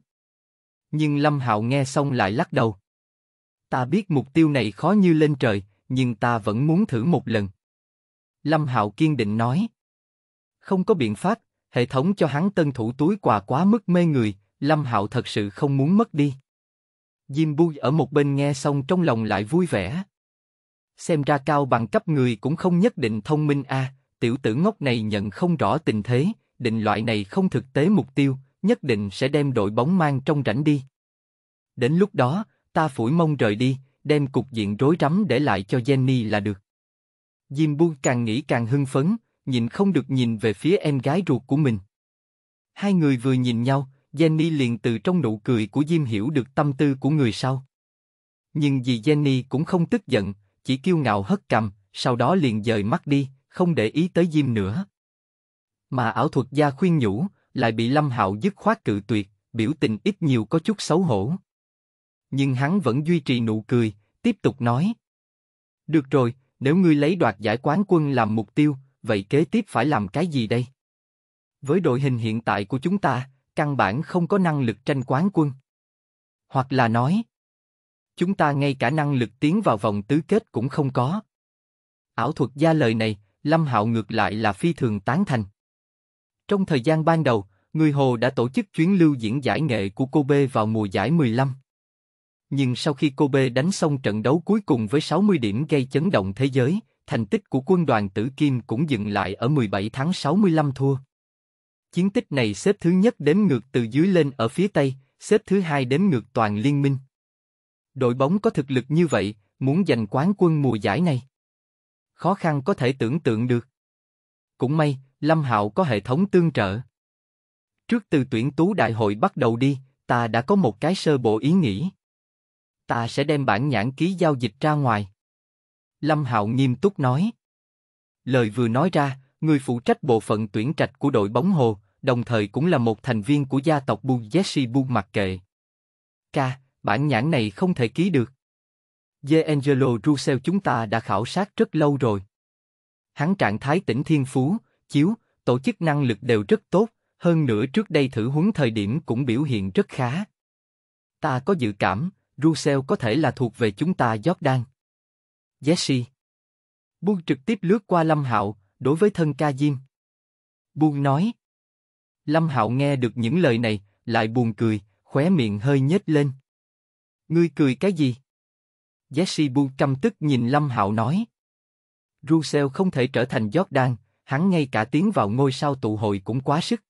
Nhưng Lâm Hạo nghe xong lại lắc đầu. Ta biết mục tiêu này khó như lên trời, nhưng ta vẫn muốn thử một lần. Lâm Hạo kiên định nói. Không có biện pháp, hệ thống cho hắn tân thủ túi quà quá mức mê người, Lâm Hạo thật sự không muốn mất đi. Jim Buss ở một bên nghe xong trong lòng lại vui vẻ. Xem ra cao bằng cấp người cũng không nhất định thông minh a, à, tiểu tử ngốc này nhận không rõ tình thế, định loại này không thực tế mục tiêu, nhất định sẽ đem đội bóng mang trong rảnh đi. Đến lúc đó, ta phủi mông rời đi, đem cục diện rối rắm để lại cho Jenny là được. Jim Buss càng nghĩ càng hưng phấn, nhìn không được nhìn về phía em gái ruột của mình. Hai người vừa nhìn nhau, Jenny liền từ trong nụ cười của Jim hiểu được tâm tư của người sau. Nhưng vì Jenny cũng không tức giận, chỉ kiêu ngạo hất cằm, sau đó liền dời mắt đi, không để ý tới Jim nữa. Mà ảo thuật gia khuyên nhủ, lại bị Lâm Hạo dứt khoát cự tuyệt, biểu tình ít nhiều có chút xấu hổ. Nhưng hắn vẫn duy trì nụ cười, tiếp tục nói. Được rồi, nếu ngươi lấy đoạt giải quán quân làm mục tiêu, vậy kế tiếp phải làm cái gì đây? Với đội hình hiện tại của chúng ta, căn bản không có năng lực tranh quán quân. Hoặc là nói, chúng ta ngay cả năng lực tiến vào vòng tứ kết cũng không có. Ảo thuật gia lời này, Lâm Hạo ngược lại là phi thường tán thành. Trong thời gian ban đầu, người Hồ đã tổ chức chuyến lưu diễn giải nghệ của Kobe vào mùa giải mười lăm. Nhưng sau khi Kobe đánh xong trận đấu cuối cùng với sáu mươi điểm gây chấn động thế giới, thành tích của quân đoàn tử kim cũng dừng lại ở mười bảy tháng sáu mươi lăm thua. Chiến tích này xếp thứ nhất đếm ngược từ dưới lên ở phía Tây, xếp thứ hai đếm ngược toàn liên minh. Đội bóng có thực lực như vậy, muốn giành quán quân mùa giải này, khó khăn có thể tưởng tượng được. Cũng may, Lâm Hạo có hệ thống tương trợ. Trước từ tuyển tú đại hội bắt đầu đi, ta đã có một cái sơ bộ ý nghĩ. Ta sẽ đem bản nhãn ký giao dịch ra ngoài. Lâm Hạo nghiêm túc nói. Lời vừa nói ra, người phụ trách bộ phận tuyển trạch của đội bóng Hồ, đồng thời cũng là một thành viên của gia tộc Buôn Jesse Buôn mặc kệ. Ca, bản nhãn này không thể ký được. D'Angelo Russell chúng ta đã khảo sát rất lâu rồi. Hắn trạng thái tỉnh thiên phú, chiếu, tổ chức năng lực đều rất tốt, hơn nữa trước đây thử huấn thời điểm cũng biểu hiện rất khá. Ta có dự cảm, Russell có thể là thuộc về chúng ta Jordan. Jesse Buôn trực tiếp lướt qua Lâm Hạo, đối với thân ca Jim Buôn nói. Lâm Hạo nghe được những lời này, lại buồn cười, khóe miệng hơi nhếch lên. Ngươi cười cái gì? Jesse Buôn căm tức nhìn Lâm Hạo nói. Russell không thể trở thành Jordan, hắn ngay cả tiến vào ngôi sao tụ hội cũng quá sức.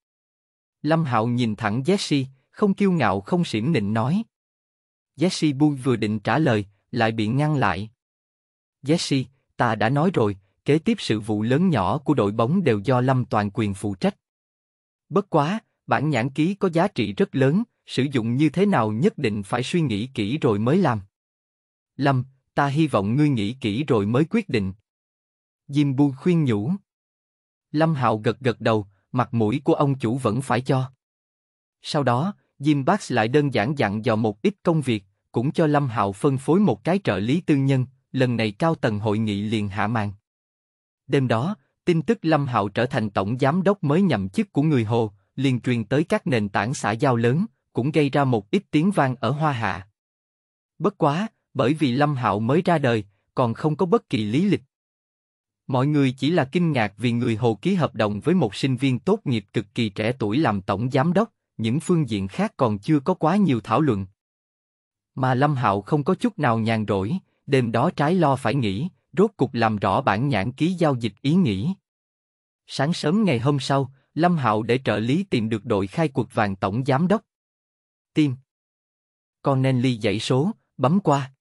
Lâm Hạo nhìn thẳng Jesse, không kiêu ngạo không xiểm nịnh nói. Jesse Buôn vừa định trả lời, lại bị ngăn lại. Jesse, ta đã nói rồi, kế tiếp sự vụ lớn nhỏ của đội bóng đều do Lâm toàn quyền phụ trách. Bất quá, bản nhãn ký có giá trị rất lớn, sử dụng như thế nào nhất định phải suy nghĩ kỹ rồi mới làm. Lâm, ta hy vọng ngươi nghĩ kỹ rồi mới quyết định. Jim Buss khuyên nhủ. Lâm Hạo gật gật đầu, mặt mũi của ông chủ vẫn phải cho. Sau đó, Jim Buss lại đơn giản dặn dò một ít công việc, cũng cho Lâm Hạo phân phối một cái trợ lý tư nhân. Lần này cao tầng hội nghị liền hạ màn. Đêm đó, tin tức Lâm Hạo trở thành tổng giám đốc mới nhậm chức của người Hồ liền truyền tới các nền tảng xã giao lớn, cũng gây ra một ít tiếng vang ở Hoa Hạ. Bất quá, bởi vì Lâm Hạo mới ra đời, còn không có bất kỳ lý lịch. Mọi người chỉ là kinh ngạc vì người Hồ ký hợp đồng với một sinh viên tốt nghiệp cực kỳ trẻ tuổi làm tổng giám đốc, những phương diện khác còn chưa có quá nhiều thảo luận. Mà Lâm Hạo không có chút nào nhàn rỗi, Đêm đó trái lo phải nghĩ, rốt cục làm rõ bản nhãn ký giao dịch ý nghĩ. Sáng sớm ngày hôm sau, Lâm Hạo để trợ lý tìm được đội khai cuộc vàng tổng giám đốc. Tim Connelly dãy số, bấm qua.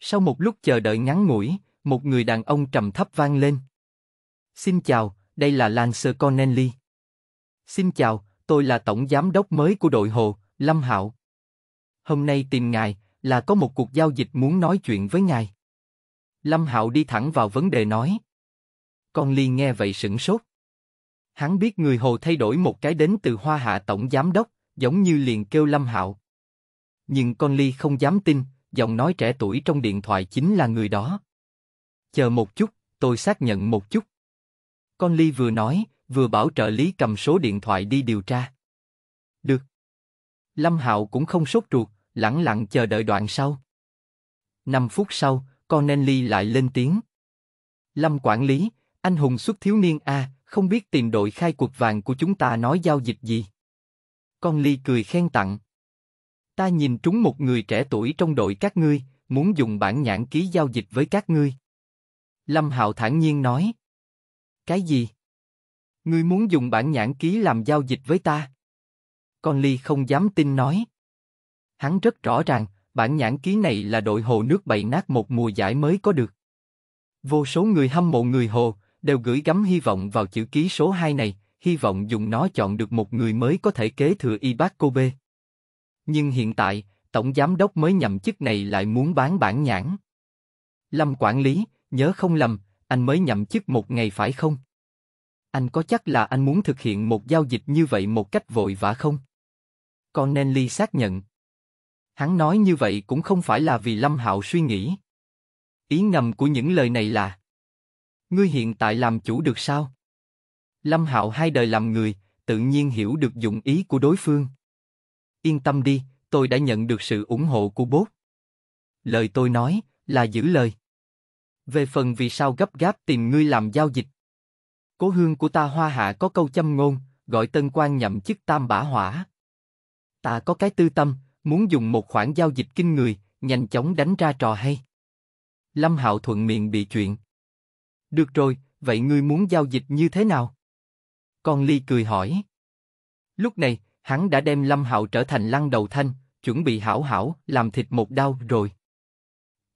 Sau một lúc chờ đợi ngắn ngủi, một người đàn ông trầm thấp vang lên. Xin chào, đây là Lance Connelly. Xin chào, tôi là tổng giám đốc mới của đội Hồ, Lâm Hạo. Hôm nay tìm ngài là có một cuộc giao dịch muốn nói chuyện với ngài. Lâm Hạo đi thẳng vào vấn đề nói. Connelly nghe vậy sửng sốt. Hắn biết người Hồ thay đổi một cái đến từ Hoa Hạ tổng giám đốc, giống như liền kêu Lâm Hạo. Nhưng Connelly không dám tin, giọng nói trẻ tuổi trong điện thoại chính là người đó. Chờ một chút, tôi xác nhận một chút. Connelly vừa nói, vừa bảo trợ lý cầm số điện thoại đi điều tra. Được. Lâm Hạo cũng không sốt ruột, lẳng lặng chờ đợi đoạn sau. Năm phút sau, Connelly lại lên tiếng. Lâm quản lý, anh hùng xuất thiếu niên a, không biết tìm đội khai cuộc vàng của chúng ta nói giao dịch gì. Connelly cười khen tặng. Ta nhìn trúng một người trẻ tuổi trong đội các ngươi, muốn dùng bản nhãn ký giao dịch với các ngươi. Lâm Hạo thản nhiên nói. Cái gì? Ngươi muốn dùng bản nhãn ký làm giao dịch với ta? Connelly không dám tin nói. Hắn rất rõ ràng, bản nhãn ký này là đội Hồ nước bậy nát một mùa giải mới có được. Vô số người hâm mộ người Hồ đều gửi gắm hy vọng vào chữ ký số hai này, hy vọng dùng nó chọn được một người mới có thể kế thừa y bác Kobe. Nhưng hiện tại, tổng giám đốc mới nhậm chức này lại muốn bán bản nhãn. Lâm quản lý, nhớ không lầm, anh mới nhậm chức một ngày phải không? Anh có chắc là anh muốn thực hiện một giao dịch như vậy một cách vội vã không? Connelly xác nhận. Hắn nói như vậy cũng không phải là vì Lâm Hạo suy nghĩ. Ý ngầm của những lời này là: ngươi hiện tại làm chủ được sao? Lâm Hạo hai đời làm người, tự nhiên hiểu được dụng ý của đối phương. Yên tâm đi, tôi đã nhận được sự ủng hộ của bốt. Lời tôi nói là giữ lời. Về phần vì sao gấp gáp tìm ngươi làm giao dịch, cố hương của ta Hoa Hạ có câu châm ngôn, gọi tân quan nhậm chức tam bả hỏa. Ta có cái tư tâm, muốn dùng một khoản giao dịch kinh người, nhanh chóng đánh ra trò hay. Lâm Hạo thuận miệng bị chuyện. Được rồi, vậy ngươi muốn giao dịch như thế nào? Connelly cười hỏi. Lúc này, hắn đã đem Lâm Hạo trở thành lăng đầu thanh, chuẩn bị hảo hảo, làm thịt một đao rồi.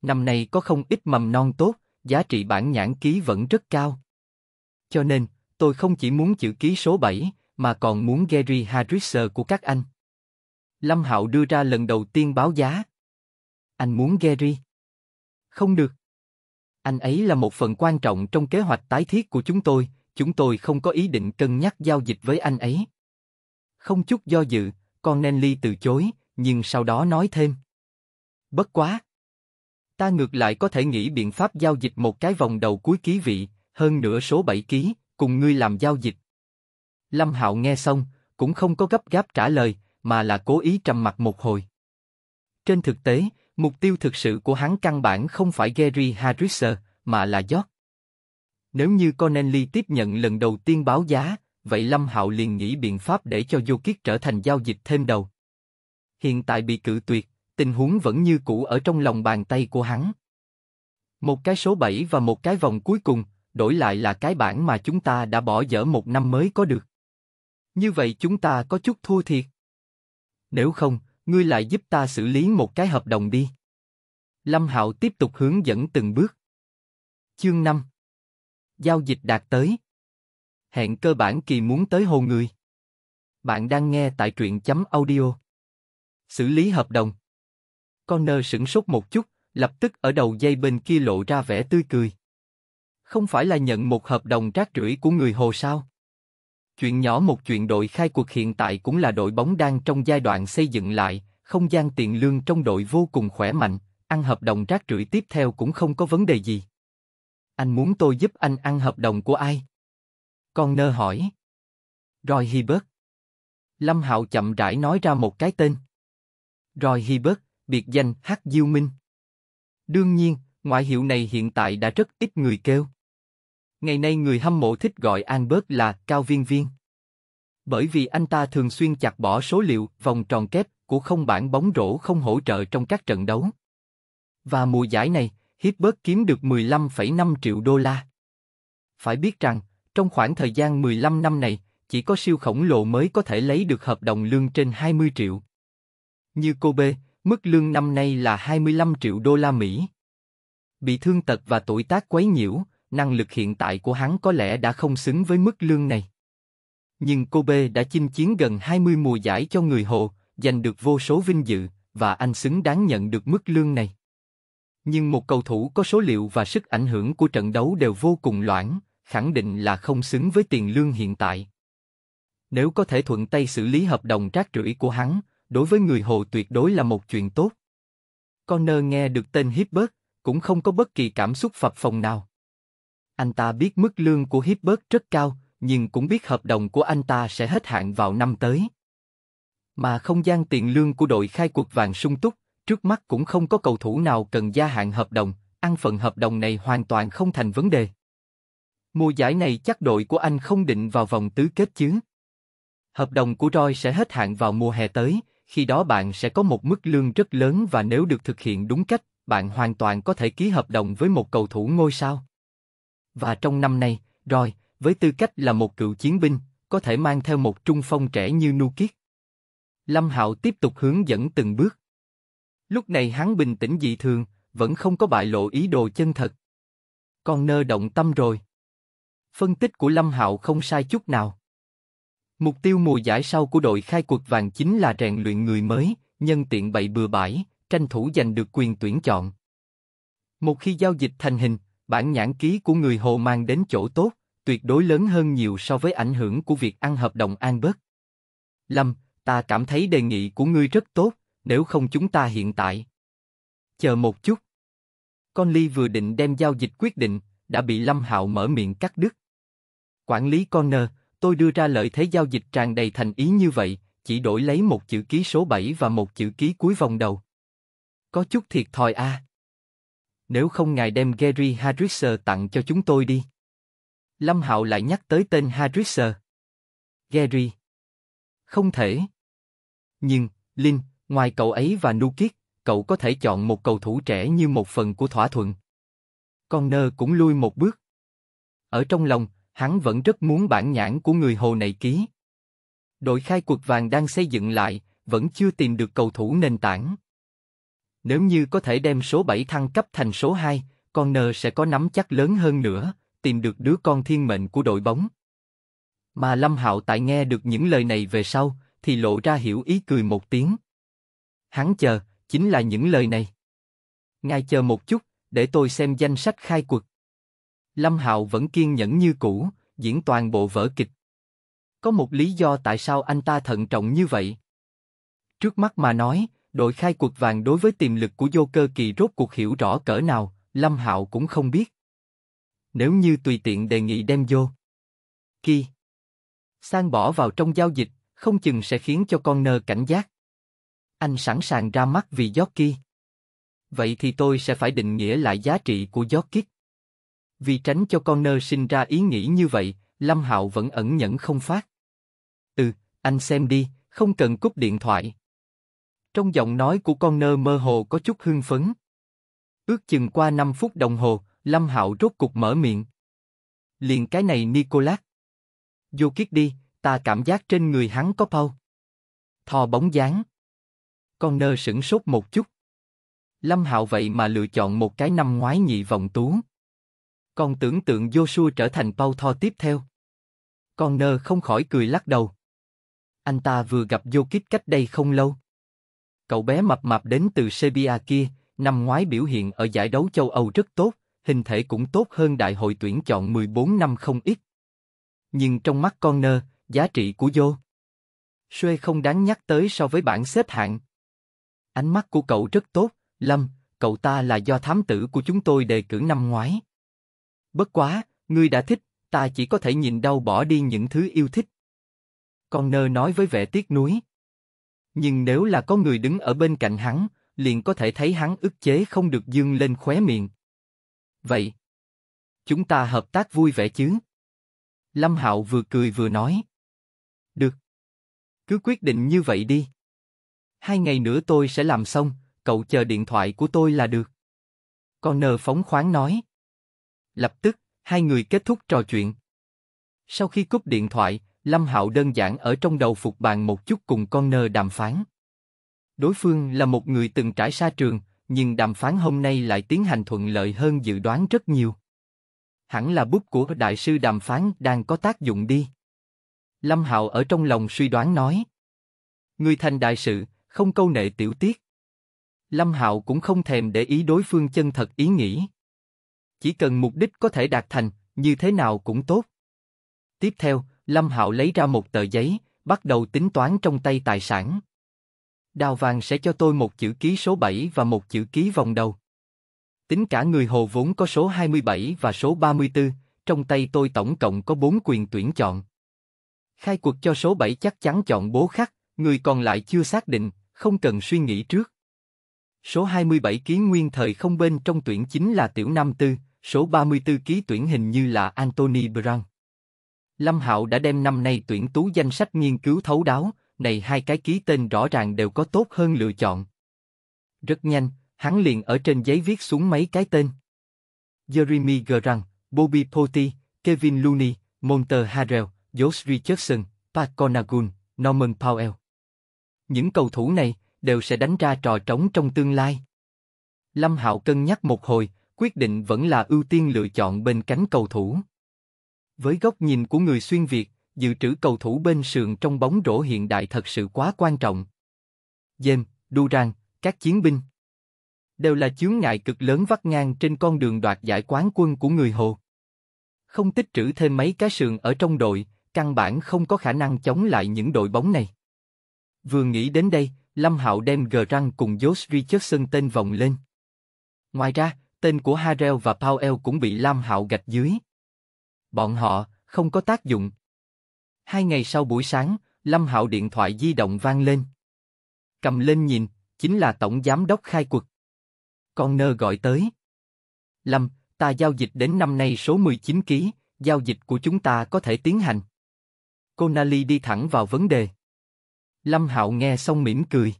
Năm nay có không ít mầm non tốt, giá trị bản nhãn ký vẫn rất cao. Cho nên, tôi không chỉ muốn chữ ký số bảy, mà còn muốn Gary Harriser của các anh. Lâm Hạo đưa ra lần đầu tiên báo giá. Anh muốn Gary? Không được. Anh ấy là một phần quan trọng trong kế hoạch tái thiết của chúng tôi, chúng tôi không có ý định cân nhắc giao dịch với anh ấy. Không chút do dự, Connelly từ chối, nhưng sau đó nói thêm. Bất quá, ta ngược lại có thể nghĩ biện pháp giao dịch một cái vòng đầu cuối ký vị, hơn nửa số bảy ký, cùng ngươi làm giao dịch. Lâm Hạo nghe xong, cũng không có gấp gáp trả lời, mà là cố ý trầm mặc một hồi. Trên thực tế, mục tiêu thực sự của hắn căn bản không phải Gary Harriser, mà là Josh. Nếu như Connelly tiếp nhận lần đầu tiên báo giá, vậy Lâm Hạo liền nghĩ biện pháp để cho Jokić trở thành giao dịch thêm đầu. Hiện tại bị cự tuyệt, tình huống vẫn như cũ ở trong lòng bàn tay của hắn. Một cái số bảy và một cái vòng cuối cùng, đổi lại là cái bản mà chúng ta đã bỏ dở một năm mới có được. Như vậy chúng ta có chút thua thiệt. Nếu không, ngươi lại giúp ta xử lý một cái hợp đồng đi. Lâm Hạo tiếp tục hướng dẫn từng bước. Chương năm. Giao dịch đạt tới. Hẹn cơ bản kỳ muốn tới hồ người. Bạn đang nghe tại truyện chấm audio. Xử lý hợp đồng. Connelly sửng sốt một chút, lập tức ở đầu dây bên kia lộ ra vẻ tươi cười. Không phải là nhận một hợp đồng rác rưởi của người Hồ sao? Chuyện nhỏ một chuyện, đội khai cuộc hiện tại cũng là đội bóng đang trong giai đoạn xây dựng lại, không gian tiền lương trong đội vô cùng khỏe mạnh, ăn hợp đồng rác rưởi tiếp theo cũng không có vấn đề gì. Anh muốn tôi giúp anh ăn hợp đồng của ai? Connelly hỏi. Roy Hibbert. Lâm Hạo chậm rãi nói ra một cái tên. Roy Hibbert, biệt danh Hắc Diêu Minh. Đương nhiên, ngoại hiệu này hiện tại đã rất ít người kêu. Ngày nay người hâm mộ thích gọi Albert là Cao Viên Viên. Bởi vì anh ta thường xuyên chặt bỏ số liệu vòng tròn kép của không bản bóng rổ không hỗ trợ trong các trận đấu. Và mùa giải này, Hibbert kiếm được mười lăm phẩy năm triệu đô la. Phải biết rằng, trong khoảng thời gian mười lăm năm này, chỉ có siêu khổng lồ mới có thể lấy được hợp đồng lương trên hai mươi triệu. Như Kobe, mức lương năm nay là hai mươi lăm triệu đô la Mỹ. Bị thương tật và tuổi tác quấy nhiễu, năng lực hiện tại của hắn có lẽ đã không xứng với mức lương này. Nhưng Kobe đã chinh chiến gần hai mươi mùa giải cho người Hồ, giành được vô số vinh dự, và anh xứng đáng nhận được mức lương này. Nhưng một cầu thủ có số liệu và sức ảnh hưởng của trận đấu đều vô cùng loãng, khẳng định là không xứng với tiền lương hiện tại. Nếu có thể thuận tay xử lý hợp đồng rác rưởi của hắn, đối với người Hồ tuyệt đối là một chuyện tốt. Connor nghe được tên Hibbert, cũng không có bất kỳ cảm xúc phập phồng nào. Anh ta biết mức lương của Hibbert rất cao, nhưng cũng biết hợp đồng của anh ta sẽ hết hạn vào năm tới. Mà không gian tiền lương của đội khai quật vàng sung túc, trước mắt cũng không có cầu thủ nào cần gia hạn hợp đồng, ăn phần hợp đồng này hoàn toàn không thành vấn đề. Mùa giải này chắc đội của anh không định vào vòng tứ kết chứ. Hợp đồng của Roy sẽ hết hạn vào mùa hè tới, khi đó bạn sẽ có một mức lương rất lớn và nếu được thực hiện đúng cách, bạn hoàn toàn có thể ký hợp đồng với một cầu thủ ngôi sao. Và trong năm nay, Roy, với tư cách là một cựu chiến binh, có thể mang theo một trung phong trẻ như Jokić. Lâm Hạo tiếp tục hướng dẫn từng bước. Lúc này hắn bình tĩnh dị thường, vẫn không có bại lộ ý đồ chân thật. Connor động tâm rồi. Phân tích của Lâm Hạo không sai chút nào. Mục tiêu mùa giải sau của đội khai quật vàng chính là rèn luyện người mới, nhân tiện bậy bừa bãi, tranh thủ giành được quyền tuyển chọn. Một khi giao dịch thành hình, bản nhãn ký của người Hồ mang đến chỗ tốt, tuyệt đối lớn hơn nhiều so với ảnh hưởng của việc ăn hợp đồng an bớt. Lâm, ta cảm thấy đề nghị của ngươi rất tốt, nếu không chúng ta hiện tại. Chờ một chút. Connelly vừa định đem giao dịch quyết định, đã bị Lâm Hạo mở miệng cắt đứt. Quản lý Connor, tôi đưa ra lợi thế giao dịch tràn đầy thành ý như vậy, chỉ đổi lấy một chữ ký số bảy và một chữ ký cuối vòng đầu. Có chút thiệt thòi a. À. Nếu không ngài đem Gary Harriser tặng cho chúng tôi đi. Lâm Hạo lại nhắc tới tên Harriser. Gary. Không thể. Nhưng, Linh, ngoài cậu ấy và Jokić, cậu có thể chọn một cầu thủ trẻ như một phần của thỏa thuận. Connor cũng lui một bước. Ở trong lòng, hắn vẫn rất muốn bản nhãn của người Hồ này ký. Đội khai quật vàng đang xây dựng lại, vẫn chưa tìm được cầu thủ nền tảng. Nếu như có thể đem số bảy thăng cấp thành số hai, Connor sẽ có nắm chắc lớn hơn nữa, tìm được đứa con thiên mệnh của đội bóng. Mà Lâm Hạo tại nghe được những lời này về sau, thì lộ ra hiểu ý cười một tiếng. Hắn chờ, chính là những lời này. Ngài chờ một chút, để tôi xem danh sách khai quật. Lâm Hạo vẫn kiên nhẫn như cũ, diễn toàn bộ vở kịch. Có một lý do tại sao anh ta thận trọng như vậy. Trước mắt mà nói, đội khai quật vàng đối với tiềm lực của Joker kỳ rốt cuộc hiểu rõ cỡ nào, Lâm Hạo cũng không biết. Nếu như tùy tiện đề nghị đem vô Ki sang bỏ vào trong giao dịch, không chừng sẽ khiến cho Connor cảnh giác. Anh sẵn sàng ra mắt vì Jokić. Vậy thì tôi sẽ phải định nghĩa lại giá trị của Jokić. Vì tránh cho Connor sinh ra ý nghĩ như vậy, Lâm Hạo vẫn ẩn nhẫn không phát. Ừ, anh xem đi, không cần cúp điện thoại. Trong giọng nói của Connor mơ hồ có chút hưng phấn. Ước chừng qua năm phút đồng hồ, Lâm Hạo rốt cục mở miệng. Liền cái này Nikola Jokić đi, ta cảm giác trên người hắn có pau. Thò bóng dáng. Connor sửng sốt một chút. Lâm Hạo vậy mà lựa chọn một cái năm ngoái nhị vòng tú. Còn tưởng tượng Joshua trở thành pau thò tiếp theo. Connor không khỏi cười lắc đầu. Anh ta vừa gặp Jokić cách đây không lâu. Cậu bé mập mạp đến từ Serbia kia, năm ngoái biểu hiện ở giải đấu châu Âu rất tốt, hình thể cũng tốt hơn đại hội tuyển chọn mười bốn năm không ít. Nhưng trong mắt Connor, giá trị của Joe Xuê không đáng nhắc tới so với bảng xếp hạng. Ánh mắt của cậu rất tốt, Lâm, cậu ta là do thám tử của chúng tôi đề cử năm ngoái. Bất quá, ngươi đã thích, ta chỉ có thể nhìn đau bỏ đi những thứ yêu thích. Connor nói với vẻ tiếc nuối. Nhưng nếu là có người đứng ở bên cạnh hắn, liền có thể thấy hắn ức chế không được dương lên khóe miệng. Vậy, chúng ta hợp tác vui vẻ chứ? Lâm Hạo vừa cười vừa nói. Được. Cứ quyết định như vậy đi. Hai ngày nữa tôi sẽ làm xong, cậu chờ điện thoại của tôi là được. Connor phóng khoáng nói. Lập tức, hai người kết thúc trò chuyện. Sau khi cúp điện thoại, Lâm Hạo đơn giản ở trong đầu phục bàn một chút cùng Connor đàm phán. Đối phương là một người từng trải xa trường, nhưng đàm phán hôm nay lại tiến hành thuận lợi hơn dự đoán rất nhiều. Hẳn là bút của đại sư đàm phán đang có tác dụng đi. Lâm Hạo ở trong lòng suy đoán nói. Người thành đại sự, không câu nệ tiểu tiết. Lâm Hạo cũng không thèm để ý đối phương chân thật ý nghĩ. Chỉ cần mục đích có thể đạt thành, như thế nào cũng tốt. Tiếp theo, Lâm Hạo lấy ra một tờ giấy, bắt đầu tính toán trong tay tài sản. Đào vàng sẽ cho tôi một chữ ký số bảy và một chữ ký vòng đầu. Tính cả người hồ vốn có số hai mươi bảy và số ba mươi tư, trong tay tôi tổng cộng có bốn quyền tuyển chọn. Khai cuộc cho số bảy chắc chắn chọn bố khắc, người còn lại chưa xác định, không cần suy nghĩ trước. Số hai mươi bảy ký nguyên thời không bên trong tuyển chính là Tiểu Nam Tư, số ba mươi tư ký tuyển hình như là Anthony Brown. Lâm Hạo đã đem năm nay tuyển tú danh sách nghiên cứu thấu đáo, này hai cái ký tên rõ ràng đều có tốt hơn lựa chọn. Rất nhanh, hắn liền ở trên giấy viết xuống mấy cái tên. Jerami Grant, Bobby Potty, Kevin Looney, Monter Harrell, Josh Richardson, Pat Connaughton, Norman Powell. Những cầu thủ này đều sẽ đánh ra trò trống trong tương lai. Lâm Hạo cân nhắc một hồi, quyết định vẫn là ưu tiên lựa chọn bên cánh cầu thủ. Với góc nhìn của người xuyên Việt, dự trữ cầu thủ bên sườn trong bóng rổ hiện đại thật sự quá quan trọng. James, Durant, các chiến binh đều là chướng ngại cực lớn vắt ngang trên con đường đoạt giải quán quân của người Hồ. Không tích trữ thêm mấy cái sườn ở trong đội, căn bản không có khả năng chống lại những đội bóng này. Vừa nghĩ đến đây, Lâm Hạo đem Grant cùng Josh Richardson tên vòng lên. Ngoài ra, tên của Harrell và Powell cũng bị Lâm Hạo gạch dưới. Bọn họ không có tác dụng. Hai ngày sau buổi sáng, Lâm Hạo điện thoại di động vang lên. Cầm lên nhìn, chính là tổng giám đốc khai quật. Connor gọi tới. Lâm, ta giao dịch đến năm nay số mười chín ký, giao dịch của chúng ta có thể tiến hành. Connelly đi thẳng vào vấn đề. Lâm Hạo nghe xong mỉm cười.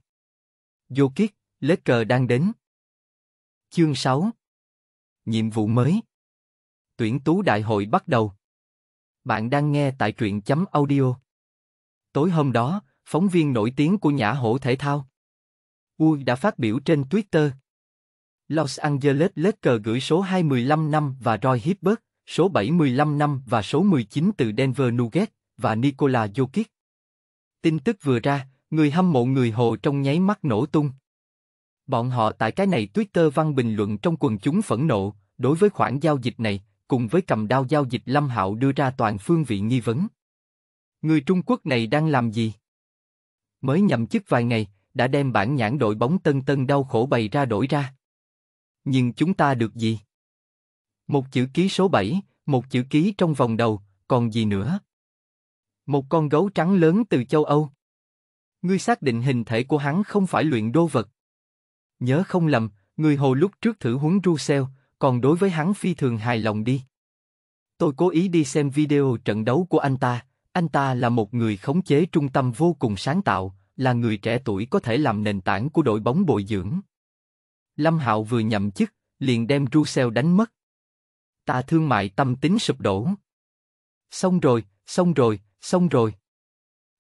Jokić, Laker đang đến. Chương sáu. Nhiệm vụ mới. Tuyển tú đại hội bắt đầu. Bạn đang nghe tại truyện chấm audio. Tối hôm đó, phóng viên nổi tiếng của Nhã Hổ Thể Thao u đã phát biểu trên Twitter. Los Angeles Lakers gửi số hai mươi lăm năm và Roy Hibbert, số bảy mươi lăm năm và số mười chín từ Denver Nuggets và Nikola Jokić. Tin tức vừa ra, người hâm mộ người Hồ trong nháy mắt nổ tung. Bọn họ tại cái này Twitter văn bình luận trong quần chúng phẫn nộ, đối với khoản giao dịch này, cùng với cầm đao giao dịch Lâm Hạo đưa ra toàn phương vị nghi vấn. Người Trung Quốc này đang làm gì? Mới nhậm chức vài ngày, đã đem bản nhãn đội bóng Tân Tân đau khổ bày ra đổi ra. Nhưng chúng ta được gì? Một chữ ký số bảy, một chữ ký trong vòng đầu, còn gì nữa? Một con gấu trắng lớn từ châu Âu. Ngươi xác định hình thể của hắn không phải luyện đô vật. Nhớ không lầm, người Hồ lúc trước thử huấn Russell, còn đối với hắn phi thường hài lòng đi. Tôi cố ý đi xem video trận đấu của anh ta. Anh ta là một người khống chế trung tâm vô cùng sáng tạo, là người trẻ tuổi có thể làm nền tảng của đội bóng bồi dưỡng. Lâm Hạo vừa nhậm chức, liền đem Russell đánh mất. Ta thương mại tâm tính sụp đổ. Xong rồi, xong rồi, xong rồi.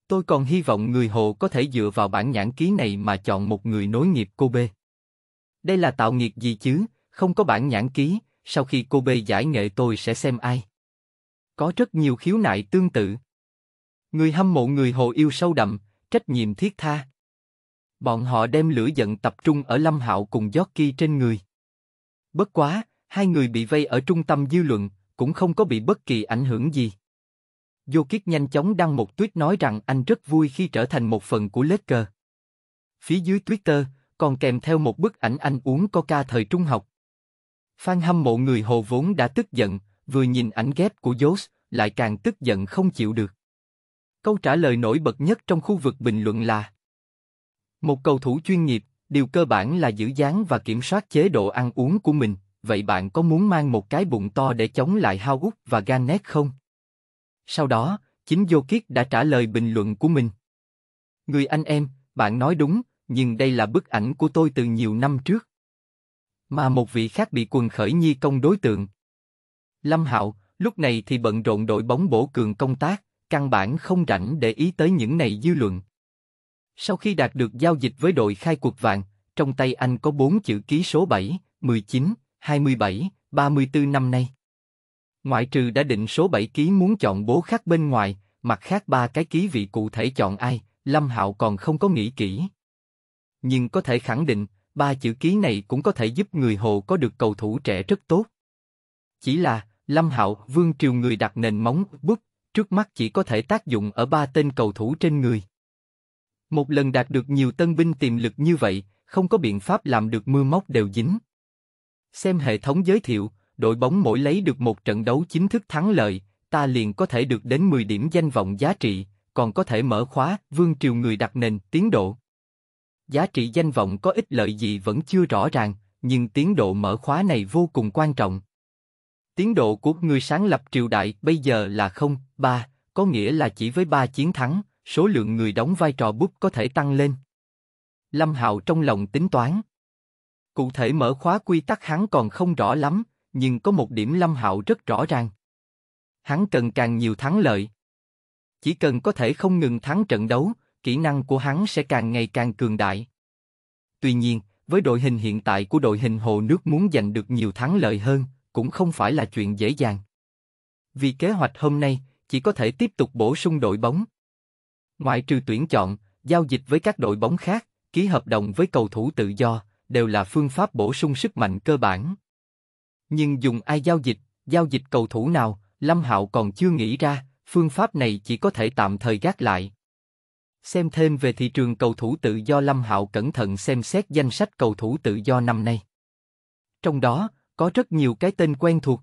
Tôi còn hy vọng người Hồ có thể dựa vào bản nhãn ký này mà chọn một người nối nghiệp Kobe. Đây là tạo nghiệt gì chứ, không có bản nhãn ký, sau khi Kobe giải nghệ tôi sẽ xem ai. Có rất nhiều khiếu nại tương tự. Người hâm mộ người Hồ yêu sâu đậm, trách nhiệm thiết tha. Bọn họ đem lửa giận tập trung ở Lâm Hạo cùng Jokić trên người. Bất quá, hai người bị vây ở trung tâm dư luận, cũng không có bị bất kỳ ảnh hưởng gì. Jokić nhanh chóng đăng một tweet nói rằng anh rất vui khi trở thành một phần của Lakers. Phía dưới Twitter, còn kèm theo một bức ảnh anh uống coca thời trung học. Fan hâm mộ người Hồ vốn đã tức giận, vừa nhìn ảnh ghép của Josh, lại càng tức giận không chịu được. Câu trả lời nổi bật nhất trong khu vực bình luận là: một cầu thủ chuyên nghiệp, điều cơ bản là giữ dáng và kiểm soát chế độ ăn uống của mình, vậy bạn có muốn mang một cái bụng to để chống lại Howard và Garnett không? Sau đó, chính Jokić đã trả lời bình luận của mình. Người anh em, bạn nói đúng, nhưng đây là bức ảnh của tôi từ nhiều năm trước. mà một vị khác bị quần khởi nhi công đối tượng. Lâm Hạo lúc này thì bận rộn đội bóng bổ cường công tác, căn bản không rảnh để ý tới những này dư luận. Sau khi đạt được giao dịch với đội khai cuộc vàng, trong tay anh có bốn chữ ký số bảy, mười chín, hai mươi bảy, ba mươi tư năm nay. Ngoại trừ đã định số bảy ký muốn chọn bố khác bên ngoài, mặt khác ba cái ký vị cụ thể chọn ai, Lâm Hạo còn không có nghĩ kỹ. Nhưng có thể khẳng định, ba chữ ký này cũng có thể giúp người Hồ có được cầu thủ trẻ rất tốt. Chỉ là, Lâm Hạo vương triều người đặt nền móng bút, trước mắt chỉ có thể tác dụng ở ba tên cầu thủ trên người. Một lần đạt được nhiều tân binh tiềm lực như vậy, không có biện pháp làm được mưa móc đều dính. Xem hệ thống giới thiệu, đội bóng mỗi lấy được một trận đấu chính thức thắng lợi, ta liền có thể được đến mười điểm danh vọng giá trị, còn có thể mở khóa vương triều người đặt nền tiến độ. Giá trị danh vọng có ích lợi gì vẫn chưa rõ ràng, nhưng tiến độ mở khóa này vô cùng quan trọng. Tiến độ của người sáng lập triều đại bây giờ là không ba, có nghĩa là chỉ với ba chiến thắng, số lượng người đóng vai trò bút có thể tăng lên. Lâm Hạo trong lòng tính toán. Cụ thể mở khóa quy tắc hắn còn không rõ lắm, nhưng có một điểm Lâm Hạo rất rõ ràng. Hắn cần càng nhiều thắng lợi. Chỉ cần có thể không ngừng thắng trận đấu, kỹ năng của hắn sẽ càng ngày càng cường đại. Tuy nhiên, với đội hình hiện tại của đội hình Hồ nước muốn giành được nhiều thắng lợi hơn, cũng không phải là chuyện dễ dàng. Vì kế hoạch hôm nay, chỉ có thể tiếp tục bổ sung đội bóng. Ngoại trừ tuyển chọn, giao dịch với các đội bóng khác, ký hợp đồng với cầu thủ tự do, đều là phương pháp bổ sung sức mạnh cơ bản. Nhưng dùng ai giao dịch, giao dịch cầu thủ nào, Lâm Hạo còn chưa nghĩ ra, phương pháp này chỉ có thể tạm thời gác lại. Xem thêm về thị trường cầu thủ tự do, Lâm Hạo cẩn thận xem xét danh sách cầu thủ tự do năm nay. Trong đó, có rất nhiều cái tên quen thuộc.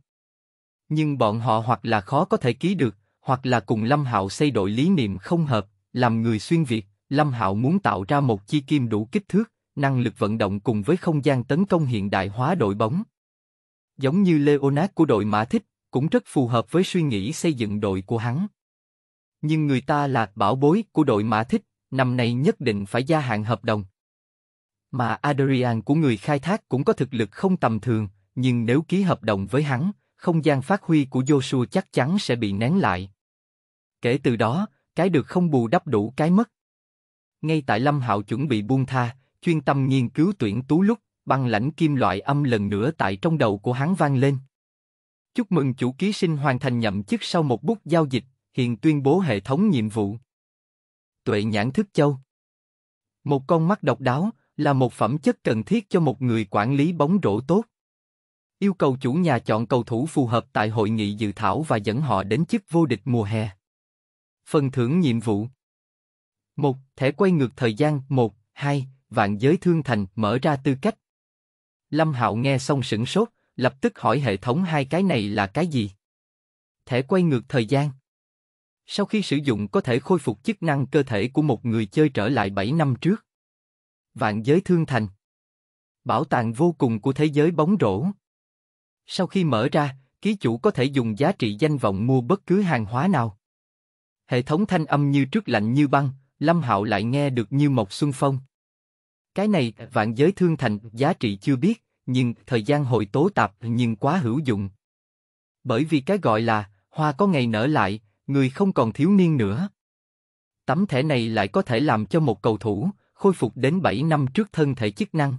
Nhưng bọn họ hoặc là khó có thể ký được, hoặc là cùng Lâm Hạo xây đội lý niệm không hợp, làm người xuyên Việt. Lâm Hạo muốn tạo ra một chi kim đủ kích thước, năng lực vận động cùng với không gian tấn công hiện đại hóa đội bóng. Giống như Leonard của đội Mã Thích, cũng rất phù hợp với suy nghĩ xây dựng đội của hắn. Nhưng người ta là bảo bối của đội Mã Thích, năm nay nhất định phải gia hạn hợp đồng. Mà Adrian của người khai thác cũng có thực lực không tầm thường, nhưng nếu ký hợp đồng với hắn, không gian phát huy của Joshua chắc chắn sẽ bị nén lại. Kể từ đó, cái được không bù đắp đủ cái mất. Ngay tại Lâm Hạo chuẩn bị buông tha, chuyên tâm nghiên cứu tuyển tú lúc, băng lãnh kim loại âm lần nữa tại trong đầu của hắn vang lên. Chúc mừng chủ ký sinh hoàn thành nhậm chức sau một bút giao dịch, hiện tuyên bố hệ thống nhiệm vụ. Tuệ nhãn thức châu. Một con mắt độc đáo là một phẩm chất cần thiết cho một người quản lý bóng rổ tốt. Yêu cầu chủ nhà chọn cầu thủ phù hợp tại hội nghị dự thảo và dẫn họ đến chức vô địch mùa hè. Phần thưởng nhiệm vụ. một. Thẻ quay ngược thời gian một, hai, vạn giới thương thành mở ra tư cách. Lâm Hạo nghe xong sửng sốt, lập tức hỏi hệ thống hai cái này là cái gì? Thẻ quay ngược thời gian. Sau khi sử dụng có thể khôi phục chức năng cơ thể của một người chơi trở lại bảy năm trước. Vạn giới thương thành. Bảo tàng vô cùng của thế giới bóng rổ. Sau khi mở ra, ký chủ có thể dùng giá trị danh vọng mua bất cứ hàng hóa nào. Hệ thống thanh âm như trước lạnh như băng, Lâm Hạo lại nghe được như một xuân phong. Cái này, vạn giới thương thành, giá trị chưa biết, nhưng thời gian hồi tố tạp nhưng quá hữu dụng. Bởi vì cái gọi là, hoa có ngày nở lại, người không còn thiếu niên nữa. Tấm thẻ này lại có thể làm cho một cầu thủ, khôi phục đến bảy năm trước thân thể chức năng.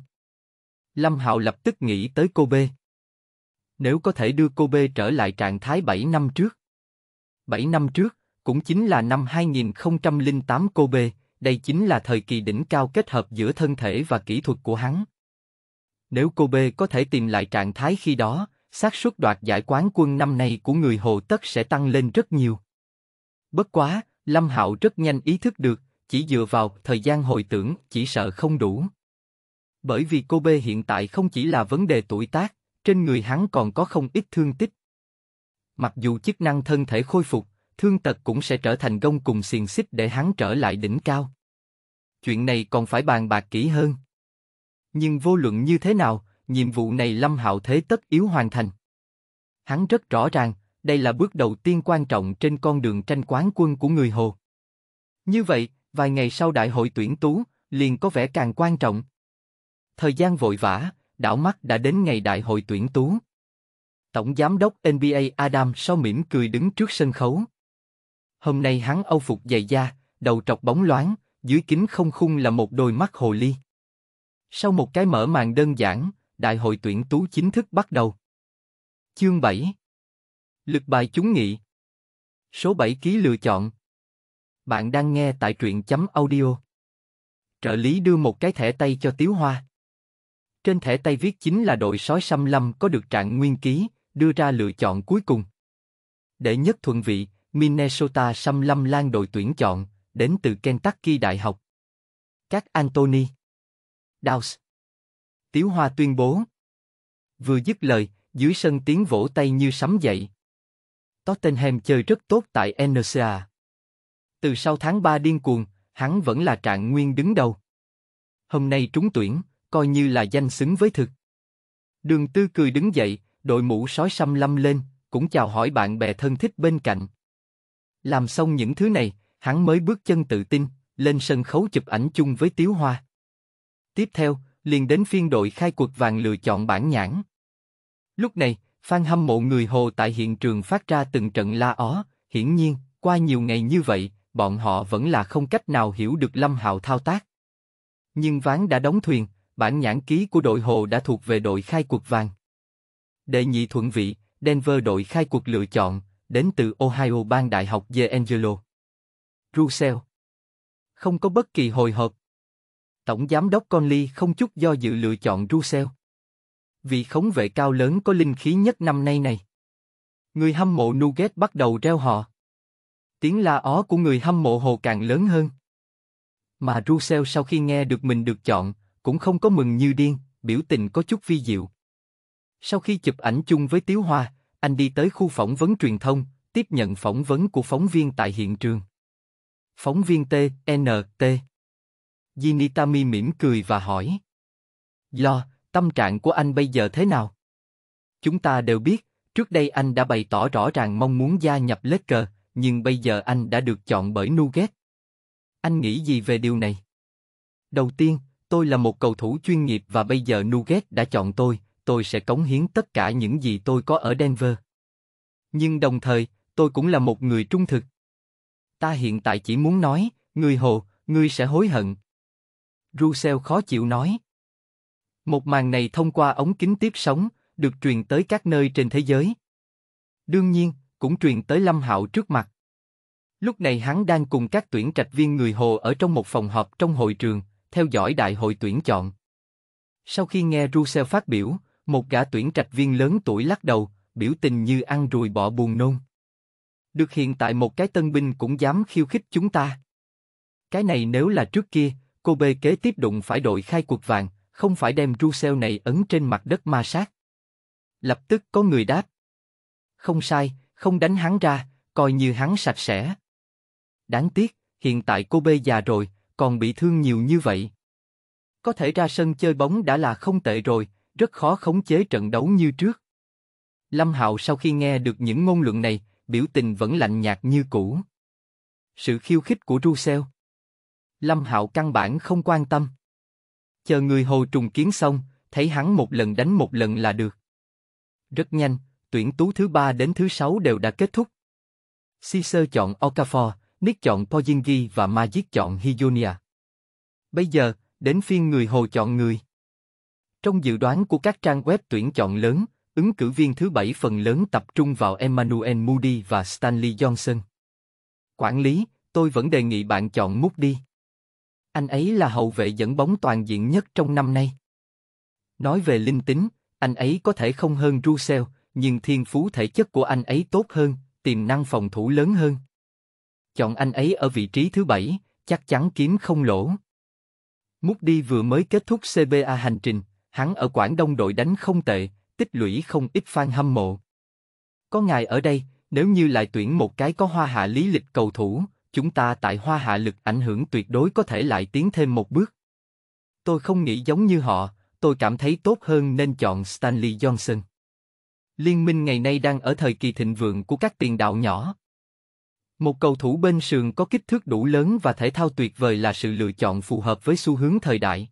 Lâm Hạo lập tức nghĩ tới Kobe. Nếu có thể đưa Kobe trở lại trạng thái bảy năm trước. bảy năm trước, cũng chính là năm hai nghìn không trăm lẻ tám Kobe, đây chính là thời kỳ đỉnh cao kết hợp giữa thân thể và kỹ thuật của hắn. Nếu Kobe có thể tìm lại trạng thái khi đó, xác suất đoạt giải quán quân năm nay của người Hồ tất sẽ tăng lên rất nhiều. Bất quá, Lâm Hạo rất nhanh ý thức được, chỉ dựa vào thời gian hồi tưởng chỉ sợ không đủ. Bởi vì Kobe hiện tại không chỉ là vấn đề tuổi tác, trên người hắn còn có không ít thương tích. Mặc dù chức năng thân thể khôi phục, thương tật cũng sẽ trở thành gông cùng xiềng xích để hắn trở lại đỉnh cao. Chuyện này còn phải bàn bạc kỹ hơn. Nhưng vô luận như thế nào, nhiệm vụ này Lâm Hạo thế tất yếu hoàn thành. Hắn rất rõ ràng, đây là bước đầu tiên quan trọng trên con đường tranh quán quân của người Hồ. Như vậy, vài ngày sau đại hội tuyển tú, liền có vẻ càng quan trọng. Thời gian vội vã, đảo mắt đã đến ngày đại hội tuyển tú. Tổng giám đốc en bê a Adam Shaw mỉm cười đứng trước sân khấu. Hôm nay hắn âu phục dày da, đầu trọc bóng loáng, dưới kính không khung là một đôi mắt hồ ly. Sau một cái mở màn đơn giản, đại hội tuyển tú chính thức bắt đầu. Chương bảy. Lượt bài chúng nghị. Số bảy ký lựa chọn. Bạn đang nghe tại truyện chấm audio. Trợ lý đưa một cái thẻ tay cho Tiếu Hoa. Trên thẻ tay viết chính là đội sói xăm lâm có được trạng nguyên ký, đưa ra lựa chọn cuối cùng. Đệ nhất thuận vị, Minnesota xăm lâm lan đội tuyển chọn, đến từ Kentucky Đại học. Các Anthony Downs. Tiếu Hoa tuyên bố. Vừa dứt lời, dưới sân tiếng vỗ tay như sấm dậy. Tottenham chơi rất tốt tại en xê a. Từ sau tháng ba điên cuồng, hắn vẫn là trạng nguyên đứng đầu. Hôm nay trúng tuyển, coi như là danh xứng với thực. Đường Tư cười đứng dậy, đội mũ sói xăm lâm lên, cũng chào hỏi bạn bè thân thích bên cạnh. Làm xong những thứ này, hắn mới bước chân tự tin, lên sân khấu chụp ảnh chung với Tiếu Hoa. Tiếp theo, liền đến phiên đội khai cuộc vàng lựa chọn bản nhãn. Lúc này, fan hâm mộ người Hồ tại hiện trường phát ra từng trận la ó, hiển nhiên, qua nhiều ngày như vậy, bọn họ vẫn là không cách nào hiểu được Lâm Hạo thao tác. Nhưng ván đã đóng thuyền, bản nhãn ký của đội Hồ đã thuộc về đội khai cuộc vàng. Đệ nhị thuận vị, Denver đội khai cuộc lựa chọn, đến từ Ohio bang đại học D'Angelo Russell. Không có bất kỳ hồi hộp. Tổng giám đốc Conley không chút do dự lựa chọn Russell. Vị khống vệ cao lớn có linh khí nhất năm nay này. Người hâm mộ Nugget bắt đầu reo hò. Tiếng la ó của người hâm mộ Hồ càng lớn hơn. Mà Russell sau khi nghe được mình được chọn, cũng không có mừng như điên, biểu tình có chút vi diệu. Sau khi chụp ảnh chung với Tiếu Hoa, anh đi tới khu phỏng vấn truyền thông, tiếp nhận phỏng vấn của phóng viên tại hiện trường. Phóng viên tê en tê. Jinitami mỉm cười và hỏi. Lo, tâm trạng của anh bây giờ thế nào? Chúng ta đều biết, trước đây anh đã bày tỏ rõ ràng mong muốn gia nhập Laker, nhưng bây giờ anh đã được chọn bởi Nugget. Anh nghĩ gì về điều này? Đầu tiên, tôi là một cầu thủ chuyên nghiệp và bây giờ Nugget đã chọn tôi, tôi sẽ cống hiến tất cả những gì tôi có ở Denver. Nhưng đồng thời, tôi cũng là một người trung thực. Ta hiện tại chỉ muốn nói, người Hồ, ngươi sẽ hối hận. Russell khó chịu nói. Một màn này thông qua ống kính tiếp sóng, được truyền tới các nơi trên thế giới. Đương nhiên, cũng truyền tới Lâm Hạo trước mặt. Lúc này hắn đang cùng các tuyển trạch viên người Hồ ở trong một phòng họp trong hội trường, theo dõi đại hội tuyển chọn. Sau khi nghe Russell phát biểu, một gã tuyển trạch viên lớn tuổi lắc đầu, biểu tình như ăn ruồi bọ buồn nôn. Được hiện tại một cái tân binh cũng dám khiêu khích chúng ta. Cái này nếu là trước kia, Kobe kế tiếp đụng phải đội khai cuộc vàng, không phải đem Russell này ấn trên mặt đất ma sát. Lập tức có người đáp. Không sai, không đánh hắn ra, coi như hắn sạch sẽ. Đáng tiếc, hiện tại Kobe già rồi, còn bị thương nhiều như vậy. Có thể ra sân chơi bóng đã là không tệ rồi, rất khó khống chế trận đấu như trước. Lâm Hạo sau khi nghe được những ngôn luận này, biểu tình vẫn lạnh nhạt như cũ. Sự khiêu khích của Russell, Lâm Hạo căn bản không quan tâm. Chờ người Hồ trùng kiến xong, thấy hắn một lần đánh một lần là được. Rất nhanh, tuyển tú thứ ba đến thứ sáu đều đã kết thúc. Caesar chọn Okafor, Nick chọn Porzingis và Magic chọn Hionia. Bây giờ, đến phiên người Hồ chọn người. Trong dự đoán của các trang web tuyển chọn lớn, ứng cử viên thứ bảy phần lớn tập trung vào Emmanuel Moody và Stanley Johnson. Quản lý, tôi vẫn đề nghị bạn chọn Moody. Anh ấy là hậu vệ dẫn bóng toàn diện nhất trong năm nay. Nói về linh tính, anh ấy có thể không hơn Russell, nhưng thiên phú thể chất của anh ấy tốt hơn, tiềm năng phòng thủ lớn hơn. Chọn anh ấy ở vị trí thứ bảy, chắc chắn kiếm không lỗ. Moody vừa mới kết thúc xê bê a hành trình, hắn ở Quảng Đông đội đánh không tệ, tích lũy không ít fan hâm mộ. Có ngài ở đây, nếu như lại tuyển một cái có hoa hạ lý lịch cầu thủ, chúng ta tại hoa hạ lực ảnh hưởng tuyệt đối có thể lại tiến thêm một bước. Tôi không nghĩ giống như họ, tôi cảm thấy tốt hơn nên chọn Stanley Johnson. Liên minh ngày nay đang ở thời kỳ thịnh vượng của các tiền đạo nhỏ. Một cầu thủ bên sườn có kích thước đủ lớn và thể thao tuyệt vời là sự lựa chọn phù hợp với xu hướng thời đại.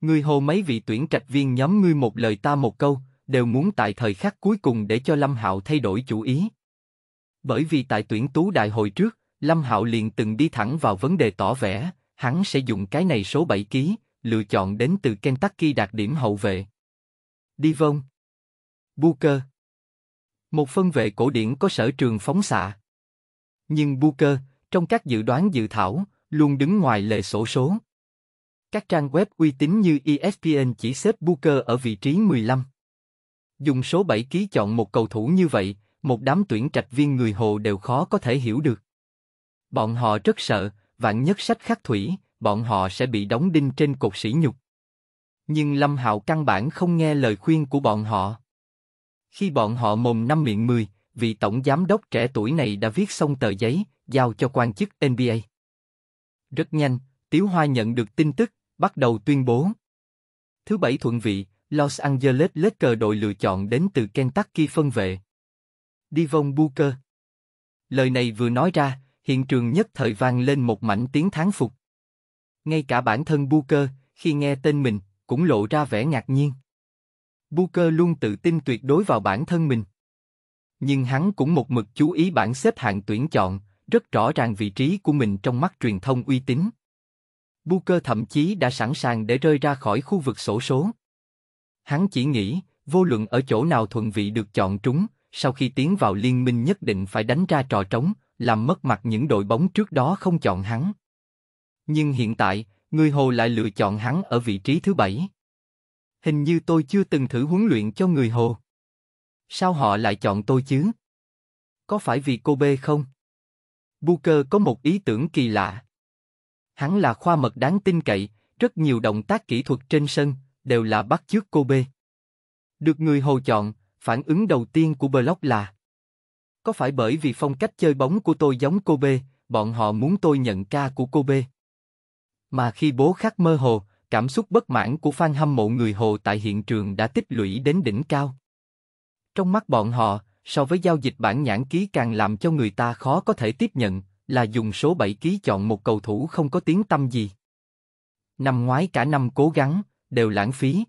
Ngươi hô mấy vị tuyển trạch viên nhóm ngươi một lời ta một câu, đều muốn tại thời khắc cuối cùng để cho Lâm Hạo thay đổi chủ ý. Bởi vì tại tuyển tú đại hội trước, Lâm Hạo liền từng đi thẳng vào vấn đề tỏ vẻ, hắn sẽ dùng cái này số bảy ký, lựa chọn đến từ Kentucky đạt điểm hậu vệ. Devin Booker, một phân vệ cổ điển có sở trường phóng xạ. Nhưng Booker, trong các dự đoán dự thảo, luôn đứng ngoài lề xổ số. Các trang web uy tín như E S P N chỉ xếp Booker ở vị trí mười lăm. Dùng số bảy ký chọn một cầu thủ như vậy, một đám tuyển trạch viên người Hồ đều khó có thể hiểu được. Bọn họ rất sợ, vạn nhất sách khắc thủy, bọn họ sẽ bị đóng đinh trên cột sỉ nhục. Nhưng Lâm Hạo căn bản không nghe lời khuyên của bọn họ. Khi bọn họ mồm năm miệng mười, vị tổng giám đốc trẻ tuổi này đã viết xong tờ giấy, giao cho quan chức N B A. Rất nhanh, Tiếu Hoa nhận được tin tức, bắt đầu tuyên bố. Thứ bảy thuận vị, Los Angeles Lakers đội lựa chọn đến từ Kentucky phân vệ Devin Booker. Lời này vừa nói ra, hiện trường nhất thời vang lên một mảnh tiếng thán phục. Ngay cả bản thân Booker, khi nghe tên mình, cũng lộ ra vẻ ngạc nhiên. Booker luôn tự tin tuyệt đối vào bản thân mình. Nhưng hắn cũng một mực chú ý bảng xếp hạng tuyển chọn, rất rõ ràng vị trí của mình trong mắt truyền thông uy tín. Booker thậm chí đã sẵn sàng để rơi ra khỏi khu vực xổ số. Hắn chỉ nghĩ, vô luận ở chỗ nào thuận vị được chọn trúng, sau khi tiến vào liên minh nhất định phải đánh ra trò trống, làm mất mặt những đội bóng trước đó không chọn hắn. Nhưng hiện tại, người Hồ lại lựa chọn hắn ở vị trí thứ bảy. Hình như tôi chưa từng thử huấn luyện cho người Hồ. Sao họ lại chọn tôi chứ? Có phải vì Kobe không? Booker có một ý tưởng kỳ lạ. Hắn là khoa mật đáng tin cậy, rất nhiều động tác kỹ thuật trên sân đều là bắt chước Kobe. Được người Hồ chọn, phản ứng đầu tiên của Block là: có phải bởi vì phong cách chơi bóng của tôi giống Kobe, bọn họ muốn tôi nhận ca của Kobe? Mà khi bố khắc mơ hồ, cảm xúc bất mãn của fan hâm mộ người Hồ tại hiện trường đã tích lũy đến đỉnh cao. Trong mắt bọn họ, so với giao dịch bản nhãn ký càng làm cho người ta khó có thể tiếp nhận, là dùng số bảy ký chọn một cầu thủ không có tiếng tăm gì. Năm ngoái cả năm cố gắng, đều lãng phí.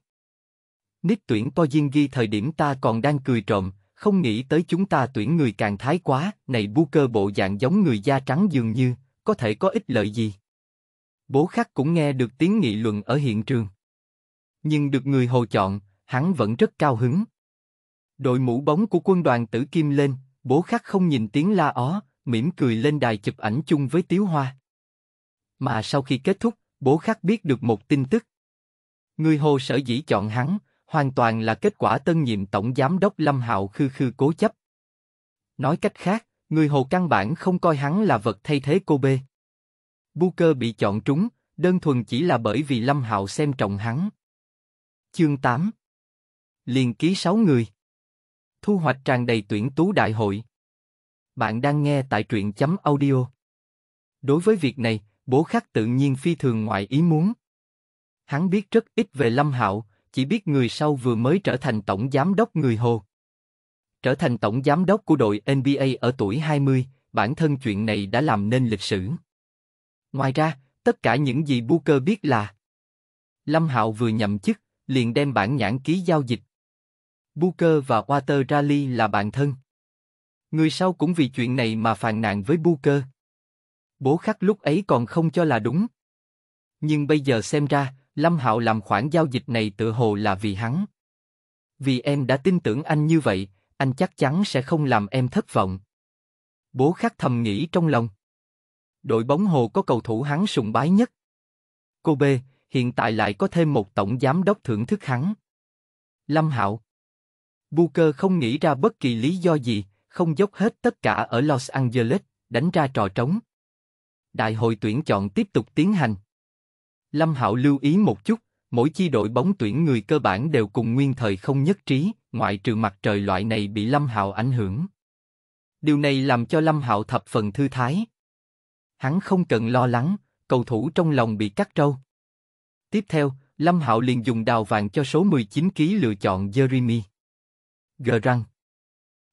Nick tuyển Porzingis thời điểm ta còn đang cười trộm, không nghĩ tới chúng ta tuyển người càng thái quá, này Booker bộ dạng giống người da trắng dường như, có thể có ích lợi gì. Bố khắc cũng nghe được tiếng nghị luận ở hiện trường. Nhưng được người Hồ chọn, hắn vẫn rất cao hứng. Đội mũ bóng của quân đoàn tử kim lên, bố khắc không nhìn tiếng la ó, mỉm cười lên đài chụp ảnh chung với Tiếu Hoa. Mà sau khi kết thúc, bố khắc biết được một tin tức. Người Hồ sở dĩ chọn hắn, hoàn toàn là kết quả tân nhiệm tổng giám đốc Lâm Hạo khư khư cố chấp. Nói cách khác, người Hồ căn bản không coi hắn là vật thay thế Kobe. Booker bị chọn trúng, đơn thuần chỉ là bởi vì Lâm Hạo xem trọng hắn. Chương tám. Liền ký sáu người. Thu hoạch tràn đầy tuyển tú đại hội. Bạn đang nghe tại truyện chấm audio. Đối với việc này, bố khắc tự nhiên phi thường ngoại ý muốn. Hắn biết rất ít về Lâm Hạo, chỉ biết người sau vừa mới trở thành tổng giám đốc người Hồ. Trở thành tổng giám đốc của đội N B A ở tuổi hai mươi, bản thân chuyện này đã làm nên lịch sử. Ngoài ra, tất cả những gì Booker biết là Lâm Hạo vừa nhậm chức, liền đem bản nhãn ký giao dịch. Booker và Walter Raleigh là bạn thân. Người sau cũng vì chuyện này mà phàn nàn với Booker. Bố khắc lúc ấy còn không cho là đúng. Nhưng bây giờ xem ra, Lâm Hạo làm khoản giao dịch này tựa hồ là vì hắn. Vì em đã tin tưởng anh như vậy, anh chắc chắn sẽ không làm em thất vọng. Bố khắc thầm nghĩ trong lòng. Đội bóng Hồ có cầu thủ hắn sùng bái nhất. Kobe, hiện tại lại có thêm một tổng giám đốc thưởng thức hắn. Lâm Hạo. Booker không nghĩ ra bất kỳ lý do gì, không dốc hết tất cả ở Los Angeles, đánh ra trò trống. Đại hội tuyển chọn tiếp tục tiến hành. Lâm Hạo lưu ý một chút, mỗi chi đội bóng tuyển người cơ bản đều cùng nguyên thời không nhất trí, ngoại trừ mặt trời loại này bị Lâm Hạo ảnh hưởng. Điều này làm cho Lâm Hạo thập phần thư thái. Hắn không cần lo lắng, cầu thủ trong lòng bị cắt râu. Tiếp theo, Lâm Hạo liền dùng đào vàng cho số mười chín ký lựa chọn Jerami Grant.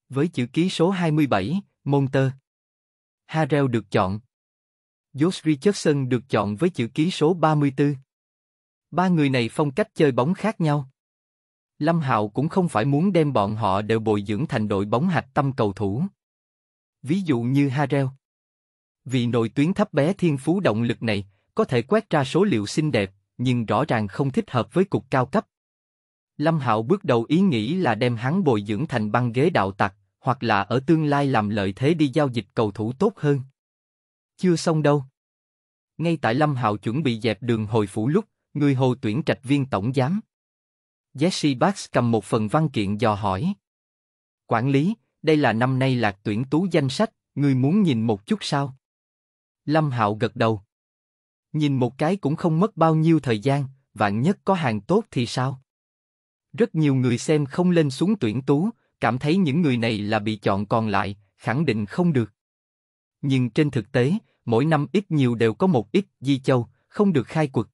Với chữ ký số hai mươi bảy, Monter. Harrell được chọn. Josh Richardson được chọn với chữ ký số ba mươi tư. Ba người này phong cách chơi bóng khác nhau. Lâm Hạo cũng không phải muốn đem bọn họ đều bồi dưỡng thành đội bóng hạch tâm cầu thủ. Ví dụ như Harrell. Vì nội tuyến thấp bé thiên phú động lực này, có thể quét ra số liệu xinh đẹp, nhưng rõ ràng không thích hợp với cục cao cấp. Lâm Hạo bước đầu ý nghĩ là đem hắn bồi dưỡng thành băng ghế đạo tặc, hoặc là ở tương lai làm lợi thế đi giao dịch cầu thủ tốt hơn. Chưa xong đâu. Ngay tại Lâm Hạo chuẩn bị dẹp đường hồi phủ lúc, người Hồ tuyển trạch viên tổng giám Jesse Buss cầm một phần văn kiện dò hỏi. Quản lý, đây là năm nay lạc tuyển tú danh sách, người muốn nhìn một chút sao? Lâm Hạo gật đầu. Nhìn một cái cũng không mất bao nhiêu thời gian, vạn nhất có hàng tốt thì sao? Rất nhiều người xem không lên xuống tuyển tú, cảm thấy những người này là bị chọn còn lại, khẳng định không được. Nhưng trên thực tế, mỗi năm ít nhiều đều có một ít di châu, không được khai quật.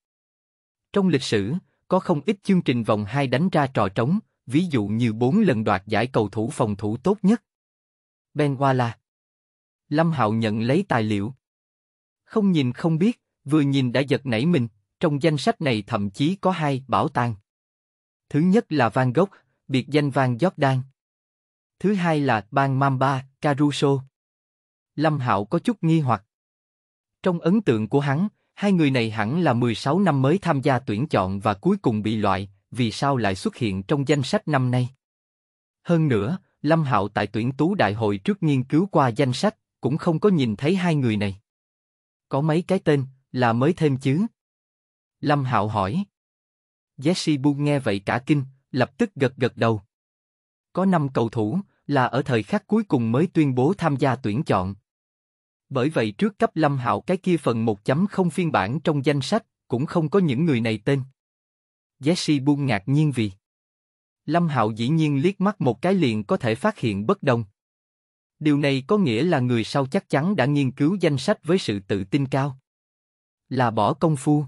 Trong lịch sử, có không ít chương trình vòng hai đánh ra trò trống, ví dụ như bốn lần đoạt giải cầu thủ phòng thủ tốt nhất. Benwala. Lâm Hạo nhận lấy tài liệu. Không nhìn không biết, vừa nhìn đã giật nảy mình, trong danh sách này thậm chí có hai bảo tàng. Thứ nhất là Van Gogh, biệt danh Van Jordan. Thứ hai là Bang Mamba, Caruso. Lâm Hạo có chút nghi hoặc. Trong ấn tượng của hắn, hai người này hẳn là mười sáu năm mới tham gia tuyển chọn và cuối cùng bị loại, vì sao lại xuất hiện trong danh sách năm nay? Hơn nữa, Lâm Hạo tại tuyển tú đại hội trước nghiên cứu qua danh sách, cũng không có nhìn thấy hai người này. Có mấy cái tên, là mới thêm chứ? Lâm Hạo hỏi. Jesse Buss nghe vậy cả kinh, lập tức gật gật đầu. Có năm cầu thủ, là ở thời khắc cuối cùng mới tuyên bố tham gia tuyển chọn. Bởi vậy trước cấp Lâm Hạo cái kia phần một chấm không phiên bản trong danh sách, cũng không có những người này tên. Jesse Buss ngạc nhiên vì Lâm Hạo dĩ nhiên liếc mắt một cái liền có thể phát hiện bất đồng. Điều này có nghĩa là người sau chắc chắn đã nghiên cứu danh sách với sự tự tin cao. Là bỏ công phu.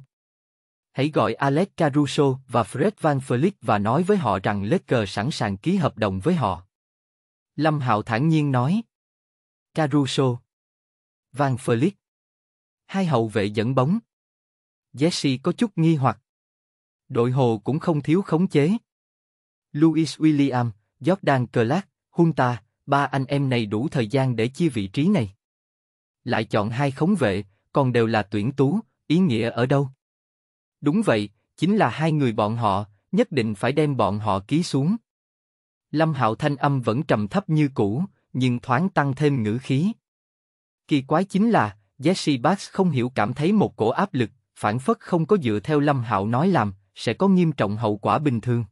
Hãy gọi Alex Caruso và Fred Van Vleet và nói với họ rằng Lakers sẵn sàng ký hợp đồng với họ. Lâm Hạo thản nhiên nói. Caruso. Van Vleet. Hai hậu vệ dẫn bóng. Jesse có chút nghi hoặc. Đội Hồ cũng không thiếu khống chế. Louis William, Jordan Clark, Hunta, ba anh em này đủ thời gian để chia vị trí này. Lại chọn hai khống vệ, còn đều là tuyển tú, ý nghĩa ở đâu? Đúng vậy, chính là hai người bọn họ, nhất định phải đem bọn họ ký xuống. Lâm Hạo thanh âm vẫn trầm thấp như cũ, nhưng thoáng tăng thêm ngữ khí. Kỳ quái chính là, Jesse Buss không hiểu cảm thấy một cổ áp lực, phản phất không có dựa theo Lâm Hạo nói làm, sẽ có nghiêm trọng hậu quả bình thường.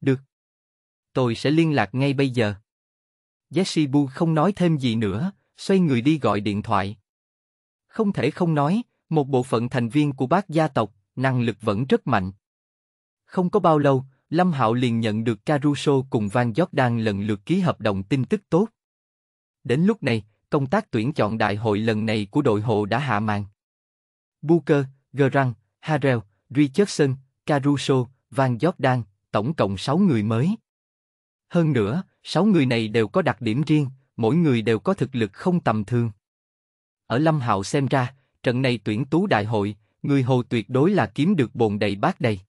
Được. Tôi sẽ liên lạc ngay bây giờ. Jesse Buss không nói thêm gì nữa, xoay người đi gọi điện thoại. Không thể không nói, một bộ phận thành viên của Bác gia tộc, năng lực vẫn rất mạnh. Không có bao lâu, Lâm Hạo liền nhận được Caruso cùng Van Jordan lần lượt ký hợp đồng tin tức tốt. Đến lúc này, công tác tuyển chọn đại hội lần này của đội Hồ đã hạ màn. Booker, Grant, Harrell, Richardson, Caruso, Van Jordan, tổng cộng sáu người mới. Hơn nữa, sáu người này đều có đặc điểm riêng, mỗi người đều có thực lực không tầm thường. Ở Lâm Hạo xem ra, trận này tuyển tú đại hội, người Hồ tuyệt đối là kiếm được bồn đầy bát đầy.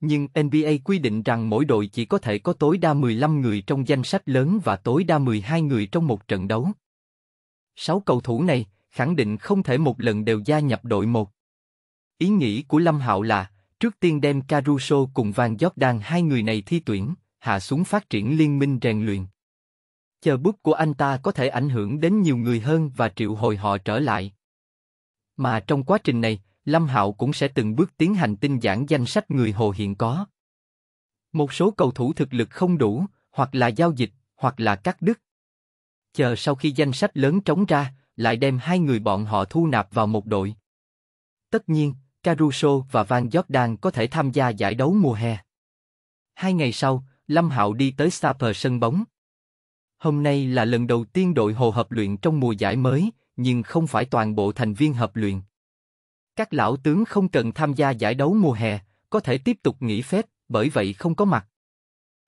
Nhưng N B A quy định rằng mỗi đội chỉ có thể có tối đa mười lăm người trong danh sách lớn và tối đa mười hai người trong một trận đấu. Sáu cầu thủ này khẳng định không thể một lần đều gia nhập đội một. Ý nghĩ của Lâm Hạo là trước tiên đem Caruso cùng Van Jordan hai người này thi tuyển, hạ xuống phát triển liên minh rèn luyện. Chờ bút của anh ta có thể ảnh hưởng đến nhiều người hơn và triệu hồi họ trở lại. Mà trong quá trình này, Lâm Hạo cũng sẽ từng bước tiến hành tinh giản danh sách người Hồ hiện có. Một số cầu thủ thực lực không đủ, hoặc là giao dịch, hoặc là cắt đứt. Chờ sau khi danh sách lớn trống ra, lại đem hai người bọn họ thu nạp vào một đội. Tất nhiên, Caruso và Van Jordan có thể tham gia giải đấu mùa hè. Hai ngày sau, Lâm Hạo đi tới Spurs sân bóng. Hôm nay là lần đầu tiên đội Hồ hợp luyện trong mùa giải mới, nhưng không phải toàn bộ thành viên hợp luyện. Các lão tướng không cần tham gia giải đấu mùa hè, có thể tiếp tục nghỉ phép, bởi vậy không có mặt.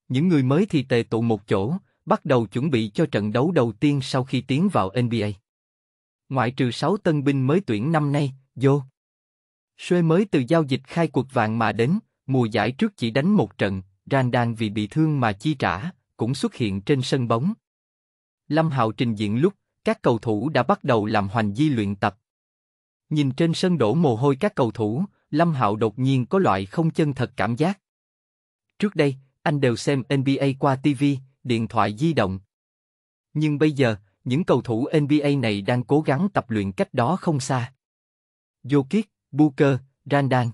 Những người mới thì tề tụ một chỗ, bắt đầu chuẩn bị cho trận đấu đầu tiên sau khi tiến vào N B A. Ngoại trừ sáu tân binh mới tuyển năm nay, Joe Sue mới từ giao dịch khai cuộc vàng mà đến, mùa giải trước chỉ đánh một trận, Randle vì bị thương mà chi trả, cũng xuất hiện trên sân bóng. Lâm Hạo trình diện lúc, các cầu thủ đã bắt đầu làm hoành di luyện tập. Nhìn trên sân đổ mồ hôi các cầu thủ, Lâm Hạo đột nhiên có loại không chân thật cảm giác. Trước đây, anh đều xem N B A qua ti vi, điện thoại di động. Nhưng bây giờ, những cầu thủ N B A này đang cố gắng tập luyện cách đó không xa. Jokić, Booker, Randle.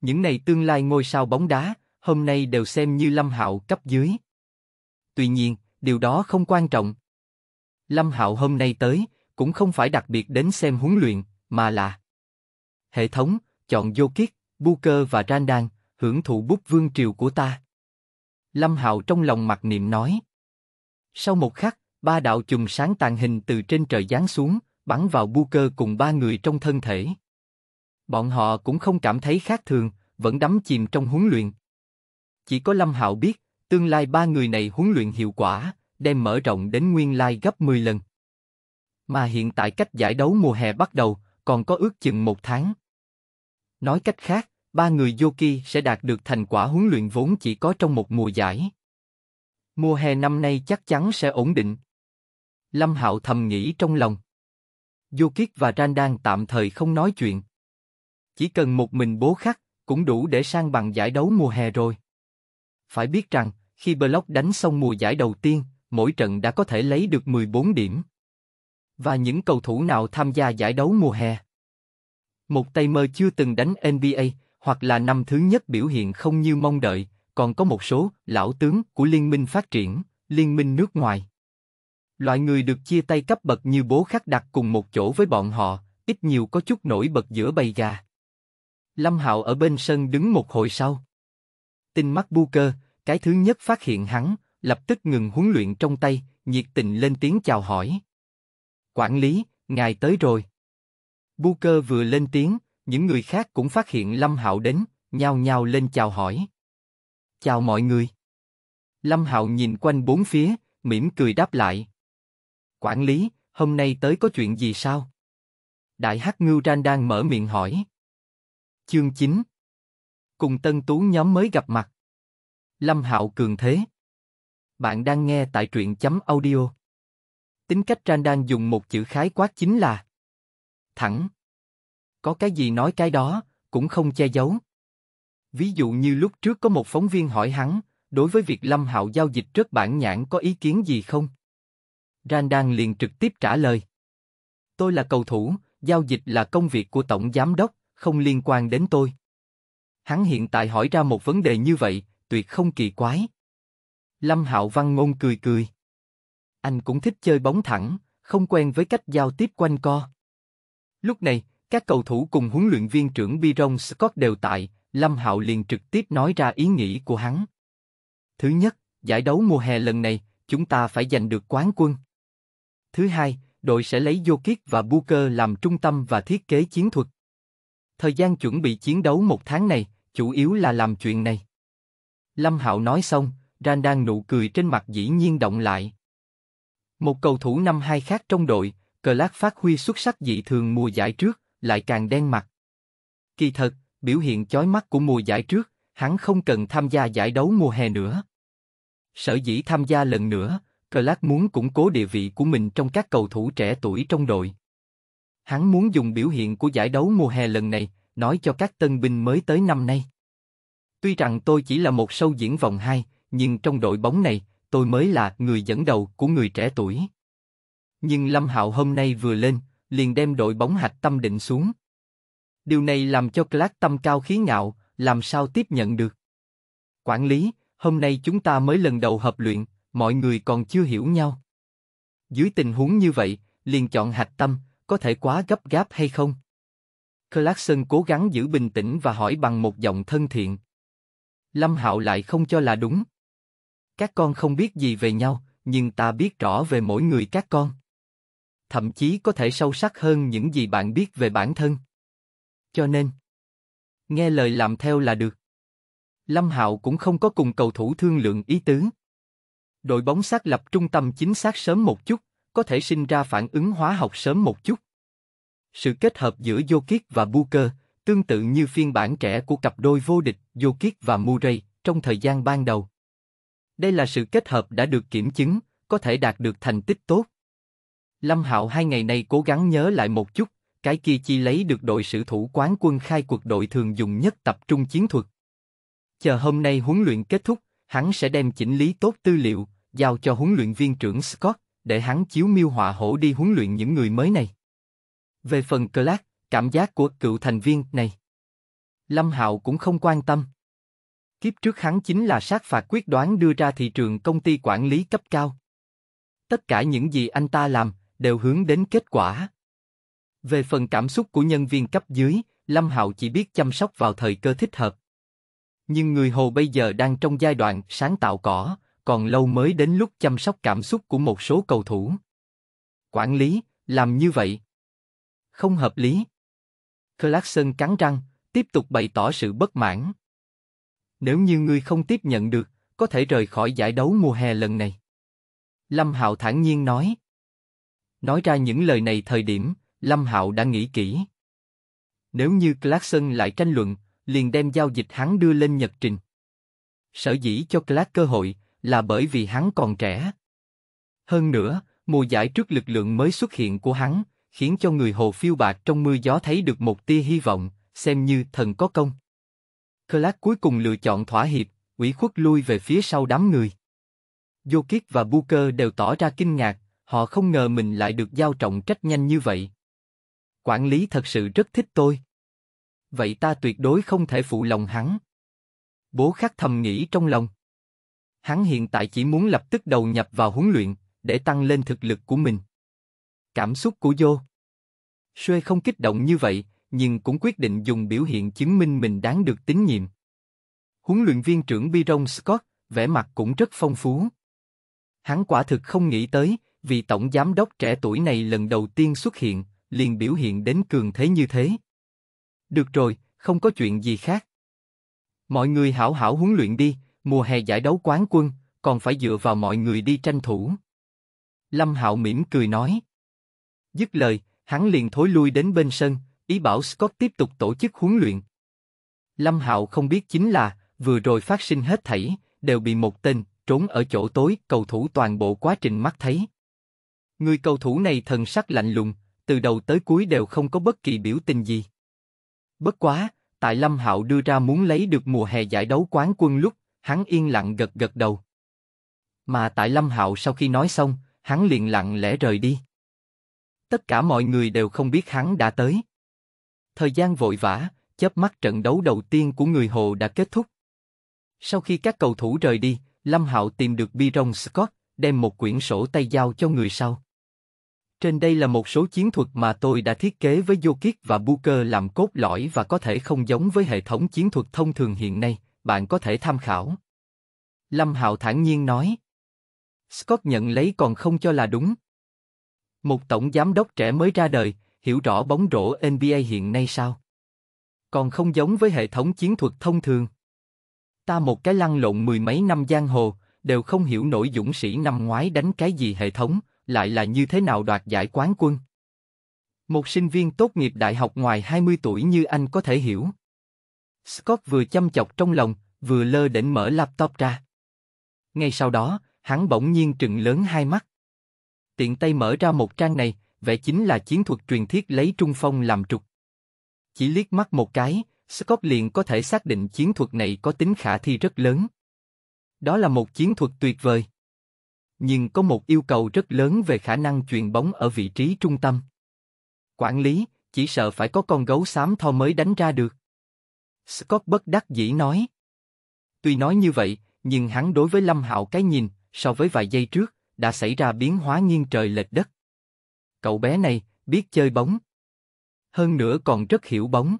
Những này tương lai ngôi sao bóng đá, hôm nay đều xem như Lâm Hạo cấp dưới. Tuy nhiên, điều đó không quan trọng. Lâm Hạo hôm nay tới, cũng không phải đặc biệt đến xem huấn luyện, mà là hệ thống, chọn Jokić, Booker và Randle, hưởng thụ bút vương triều của ta. Lâm Hạo trong lòng mặc niệm nói. Sau một khắc, ba đạo chùm sáng tàn hình từ trên trời giáng xuống, bắn vào Booker cùng ba người trong thân thể. Bọn họ cũng không cảm thấy khác thường, vẫn đắm chìm trong huấn luyện. Chỉ có Lâm Hạo biết, tương lai ba người này huấn luyện hiệu quả, đem mở rộng đến nguyên lai gấp mười lần. Mà hiện tại cách giải đấu mùa hè bắt đầu, còn có ước chừng một tháng. Nói cách khác, ba người Jokić sẽ đạt được thành quả huấn luyện vốn chỉ có trong một mùa giải. Mùa hè năm nay chắc chắn sẽ ổn định. Lâm Hạo thầm nghĩ trong lòng. Jokić và Randle tạm thời không nói chuyện. Chỉ cần một mình bố khắc, cũng đủ để sang bằng giải đấu mùa hè rồi. Phải biết rằng, khi Block đánh xong mùa giải đầu tiên, mỗi trận đã có thể lấy được mười bốn điểm. Và những cầu thủ nào tham gia giải đấu mùa hè? Một tay mơ chưa từng đánh N B A, hoặc là năm thứ nhất biểu hiện không như mong đợi, còn có một số lão tướng của liên minh phát triển, liên minh nước ngoài. Loại người được chia tay cấp bậc như bố khắc đặt cùng một chỗ với bọn họ, ít nhiều có chút nổi bật giữa bầy gà. Lâm Hạo ở bên sân đứng một hồi sau. Tinh mắt Booker, cái thứ nhất phát hiện hắn, lập tức ngừng huấn luyện trong tay, nhiệt tình lên tiếng chào hỏi. Quản lý, ngài tới rồi. Booker vừa lên tiếng, những người khác cũng phát hiện Lâm Hạo đến, nhao nhao lên chào hỏi. Chào mọi người. Lâm Hạo nhìn quanh bốn phía, mỉm cười đáp lại. Quản lý, hôm nay tới có chuyện gì sao? Đại hắc ngưu Randle mở miệng hỏi. Chương chín. Cùng tân tú nhóm mới gặp mặt. Lâm Hạo cường thế. Bạn đang nghe tại truyện chấm audio. Tính cách Randle dùng một chữ khái quát chính là thẳng. Có cái gì nói cái đó, cũng không che giấu. Ví dụ như lúc trước có một phóng viên hỏi hắn, đối với việc Lâm Hạo giao dịch rất bản nhãn có ý kiến gì không? Randle liền trực tiếp trả lời. Tôi là cầu thủ, giao dịch là công việc của tổng giám đốc, không liên quan đến tôi. Hắn hiện tại hỏi ra một vấn đề như vậy, tuyệt không kỳ quái. Lâm Hạo văn ngôn cười cười. Anh cũng thích chơi bóng thẳng, không quen với cách giao tiếp quanh co. Lúc này, các cầu thủ cùng huấn luyện viên trưởng Byron Scott đều tại, Lâm Hạo liền trực tiếp nói ra ý nghĩ của hắn. Thứ nhất, giải đấu mùa hè lần này, chúng ta phải giành được quán quân. Thứ hai, đội sẽ lấy Jokić và Booker làm trung tâm và thiết kế chiến thuật. Thời gian chuẩn bị chiến đấu một tháng này, chủ yếu là làm chuyện này. Lâm Hạo nói xong, Randle nụ cười trên mặt dĩ nhiên động lại. Một cầu thủ năm hai khác trong đội, Clarkson phát huy xuất sắc dị thường mùa giải trước, lại càng đen mặt. Kỳ thật, biểu hiện chói mắt của mùa giải trước, hắn không cần tham gia giải đấu mùa hè nữa. Sở dĩ tham gia lần nữa, Clarkson muốn củng cố địa vị của mình trong các cầu thủ trẻ tuổi trong đội. Hắn muốn dùng biểu hiện của giải đấu mùa hè lần này, nói cho các tân binh mới tới năm nay. Tuy rằng tôi chỉ là một show diễn vòng hai, nhưng trong đội bóng này, tôi mới là người dẫn đầu của người trẻ tuổi. Nhưng Lâm Hạo hôm nay vừa lên, liền đem đội bóng hạch tâm định xuống. Điều này làm cho Clark tâm cao khí ngạo, làm sao tiếp nhận được. Quản lý, hôm nay chúng ta mới lần đầu hợp luyện, mọi người còn chưa hiểu nhau. Dưới tình huống như vậy, liền chọn hạch tâm, có thể quá gấp gáp hay không? Clarkson cố gắng giữ bình tĩnh và hỏi bằng một giọng thân thiện. Lâm Hạo lại không cho là đúng. Các con không biết gì về nhau, nhưng ta biết rõ về mỗi người các con. Thậm chí có thể sâu sắc hơn những gì bạn biết về bản thân. Cho nên, nghe lời làm theo là được. Lâm Hạo cũng không có cùng cầu thủ thương lượng ý tứ. Đội bóng xác lập trung tâm chính xác sớm một chút, có thể sinh ra phản ứng hóa học sớm một chút. Sự kết hợp giữa Jokić và Booker, Tương tự như phiên bản trẻ của cặp đôi vô địch Jokić và Murray trong thời gian ban đầu. Đây là sự kết hợp đã được kiểm chứng, có thể đạt được thành tích tốt. Lâm Hạo hai ngày nay cố gắng nhớ lại một chút, cái kia chi lấy được đội sử thủ quán quân khai cuộc đội thường dùng nhất tập trung chiến thuật. Chờ hôm nay huấn luyện kết thúc, hắn sẽ đem chỉnh lý tốt tư liệu, giao cho huấn luyện viên trưởng Scott, để hắn chiếu miêu họa hổ đi huấn luyện những người mới này. Về phần Clark, cảm giác của cựu thành viên này, Lâm Hạo cũng không quan tâm. Kiếp trước hắn chính là sát phạt quyết đoán đưa ra thị trường công ty quản lý cấp cao. Tất cả những gì anh ta làm đều hướng đến kết quả. Về phần cảm xúc của nhân viên cấp dưới, Lâm Hạo chỉ biết chăm sóc vào thời cơ thích hợp. Nhưng người Hồ bây giờ đang trong giai đoạn sáng tạo cỏ, còn lâu mới đến lúc chăm sóc cảm xúc của một số cầu thủ. Quản lý, làm như vậy không hợp lý. Clarkson cắn răng, tiếp tục bày tỏ sự bất mãn. Nếu như ngươi không tiếp nhận được, có thể rời khỏi giải đấu mùa hè lần này. Lâm Hạo thản nhiên nói. Nói ra những lời này thời điểm, Lâm Hạo đã nghĩ kỹ. Nếu như Clarkson lại tranh luận, liền đem giao dịch hắn đưa lên nhật trình. Sở dĩ cho Clark cơ hội là bởi vì hắn còn trẻ. Hơn nữa, mùa giải trước lực lượng mới xuất hiện của hắn, khiến cho người Hồ phiêu bạc trong mưa gió thấy được một tia hy vọng, xem như thần có công. Clark cuối cùng lựa chọn thỏa hiệp, ủy khuất lui về phía sau đám người. Jokic và Booker đều tỏ ra kinh ngạc, họ không ngờ mình lại được giao trọng trách nhanh như vậy. Quản lý thật sự rất thích tôi. Vậy ta tuyệt đối không thể phụ lòng hắn. Bố Khắc thầm nghĩ trong lòng. Hắn hiện tại chỉ muốn lập tức đầu nhập vào huấn luyện, để tăng lên thực lực của mình. Cảm xúc của Joe Xuê không kích động như vậy, nhưng cũng quyết định dùng biểu hiện chứng minh mình đáng được tín nhiệm. Huấn luyện viên trưởng Byron Scott, vẻ mặt cũng rất phong phú. Hắn quả thực không nghĩ tới, vì tổng giám đốc trẻ tuổi này lần đầu tiên xuất hiện, liền biểu hiện đến cường thế như thế. Được rồi, không có chuyện gì khác. Mọi người hảo hảo huấn luyện đi, mùa hè giải đấu quán quân, còn phải dựa vào mọi người đi tranh thủ. Lâm Hạo mỉm cười nói. Dứt lời, hắn liền thối lui đến bên sân, ý bảo Scott tiếp tục tổ chức huấn luyện. Lâm Hạo không biết chính là, vừa rồi phát sinh hết thảy, đều bị một tên, trốn ở chỗ tối, cầu thủ toàn bộ quá trình mắt thấy. Người cầu thủ này thần sắc lạnh lùng, từ đầu tới cuối đều không có bất kỳ biểu tình gì. Bất quá, tại Lâm Hạo đưa ra muốn lấy được mùa hè giải đấu quán quân lúc, hắn yên lặng gật gật đầu. Mà tại Lâm Hạo sau khi nói xong, hắn liền lặng lẽ rời đi. Tất cả mọi người đều không biết hắn đã tới. Thời gian vội vã, chớp mắt trận đấu đầu tiên của người Hồ đã kết thúc. Sau khi các cầu thủ rời đi, Lâm Hạo tìm được Byron Scott, đem một quyển sổ tay giao cho người sau. Trên đây là một số chiến thuật mà tôi đã thiết kế với Jokic và Booker làm cốt lõi và có thể không giống với hệ thống chiến thuật thông thường hiện nay, bạn có thể tham khảo. Lâm Hạo thản nhiên nói. Scott nhận lấy còn không cho là đúng. Một tổng giám đốc trẻ mới ra đời, hiểu rõ bóng rổ N B A hiện nay sao? Còn không giống với hệ thống chiến thuật thông thường. Ta một cái lăn lộn mười mấy năm giang hồ, đều không hiểu nổi Dũng Sĩ năm ngoái đánh cái gì hệ thống, lại là như thế nào đoạt giải quán quân. Một sinh viên tốt nghiệp đại học ngoài hai mươi tuổi như anh có thể hiểu. Scott vừa chăm chọc trong lòng, vừa lơ đễnh mở laptop ra. Ngay sau đó, hắn bỗng nhiên trừng lớn hai mắt. Tiện tay mở ra một trang này, vẽ chính là chiến thuật truyền thiết lấy trung phong làm trục. Chỉ liếc mắt một cái, Scott liền có thể xác định chiến thuật này có tính khả thi rất lớn. Đó là một chiến thuật tuyệt vời. Nhưng có một yêu cầu rất lớn về khả năng chuyền bóng ở vị trí trung tâm. Quản lý, chỉ sợ phải có con gấu xám tho mới đánh ra được. Scott bất đắc dĩ nói. Tuy nói như vậy, nhưng hắn đối với Lâm Hạo cái nhìn, so với vài giây trước, đã xảy ra biến hóa nghiêng trời lệch đất. Cậu bé này, biết chơi bóng. Hơn nữa còn rất hiểu bóng.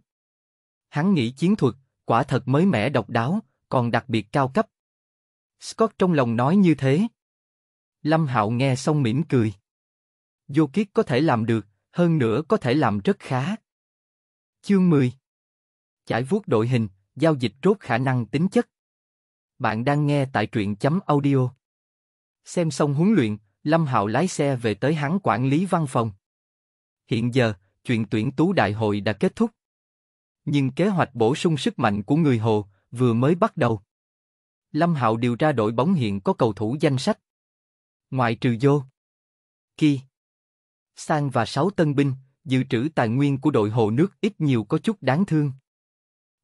Hắn nghĩ chiến thuật, quả thật mới mẻ độc đáo, còn đặc biệt cao cấp. Scott trong lòng nói như thế. Lâm Hạo nghe xong mỉm cười. Jokic có thể làm được, hơn nữa có thể làm rất khá. Chương mười. Chải vuốt đội hình, giao dịch rốt khả năng tính chất. Bạn đang nghe tại truyện chấm audio. Xem xong huấn luyện, Lâm Hạo lái xe về tới hắn quản lý văn phòng. Hiện giờ, chuyện tuyển tú đại hội đã kết thúc. Nhưng kế hoạch bổ sung sức mạnh của người Hồ vừa mới bắt đầu. Lâm Hạo điều tra đội bóng hiện có cầu thủ danh sách. Ngoại trừ Vô, Ki, Sang và sáu tân binh, dự trữ tài nguyên của đội Hồ nước ít nhiều có chút đáng thương.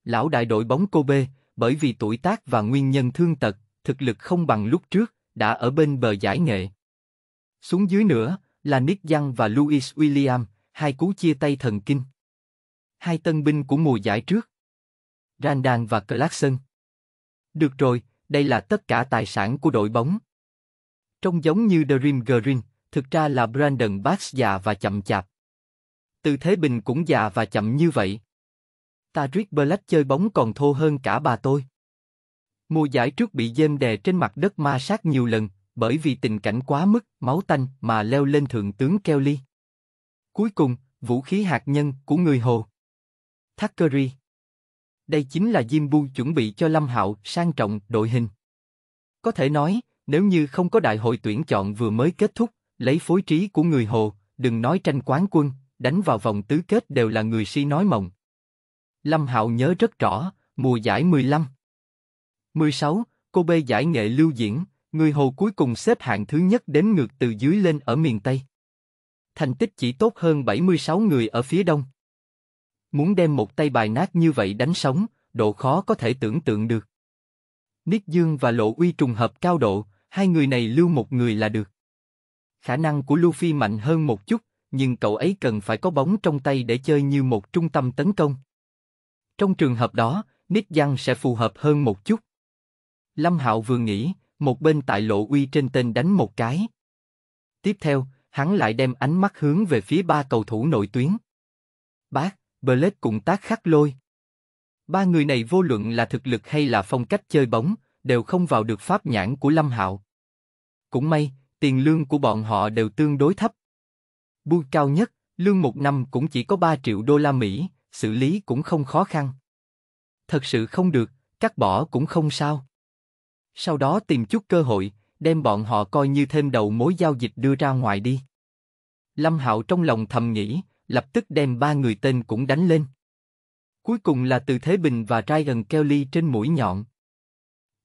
Lão đại đội bóng Kobe, bởi vì tuổi tác và nguyên nhân thương tật, thực lực không bằng lúc trước, đã ở bên bờ giải nghệ. Xuống dưới nữa là Nick Young và Louis William, hai cú chia tay thần kinh. Hai tân binh của mùa giải trước, Randle và Clarkson. Được rồi, đây là tất cả tài sản của đội bóng. Trông giống như Dream Green, thực ra là Brandon Bass già và chậm chạp. Từ Thế Bình cũng già và chậm như vậy. Tariq Black chơi bóng còn thô hơn cả bà tôi. Mùa giải trước bị James đè trên mặt đất ma sát nhiều lần, bởi vì tình cảnh quá mức, máu tanh mà leo lên thượng tướng Kelly. Cuối cùng, vũ khí hạt nhân của người Hồ, Thackeray. Đây chính là Jim Buss chuẩn bị cho Lâm Hạo sang trọng đội hình. Có thể nói, nếu như không có đại hội tuyển chọn vừa mới kết thúc, lấy phối trí của người Hồ, đừng nói tranh quán quân, đánh vào vòng tứ kết đều là người si nói mộng. Lâm Hạo nhớ rất rõ, mùa giải mười lăm mười sáu, Kobe giải nghệ lưu diễn, người Hồ cuối cùng xếp hạng thứ nhất đến ngược từ dưới lên ở miền Tây. Thành tích chỉ tốt hơn bảy mươi sáu người ở phía Đông. Muốn đem một tay bài nát như vậy đánh sống, độ khó có thể tưởng tượng được. Nick Dương và Lộ Uy trùng hợp cao độ, hai người này lưu một người là được. Khả năng của Luffy mạnh hơn một chút, nhưng cậu ấy cần phải có bóng trong tay để chơi như một trung tâm tấn công. Trong trường hợp đó, Nick Young sẽ phù hợp hơn một chút. Lâm Hạo vừa nghĩ, một bên tại Lộ Uy trên tên đánh một cái. Tiếp theo, hắn lại đem ánh mắt hướng về phía ba cầu thủ nội tuyến. Bác, Bled cùng Tác Khắc Lôi. Ba người này vô luận là thực lực hay là phong cách chơi bóng, đều không vào được pháp nhãn của Lâm Hạo. Cũng may, tiền lương của bọn họ đều tương đối thấp. Buôn cao nhất, lương một năm cũng chỉ có ba triệu đô la Mỹ, xử lý cũng không khó khăn. Thật sự không được, cắt bỏ cũng không sao. Sau đó tìm chút cơ hội, đem bọn họ coi như thêm đầu mối giao dịch đưa ra ngoài đi. Lâm Hạo trong lòng thầm nghĩ, lập tức đem ba người tên cũng đánh lên. Cuối cùng là Từ Thế Bình và Ryan Kelly trên mũi nhọn.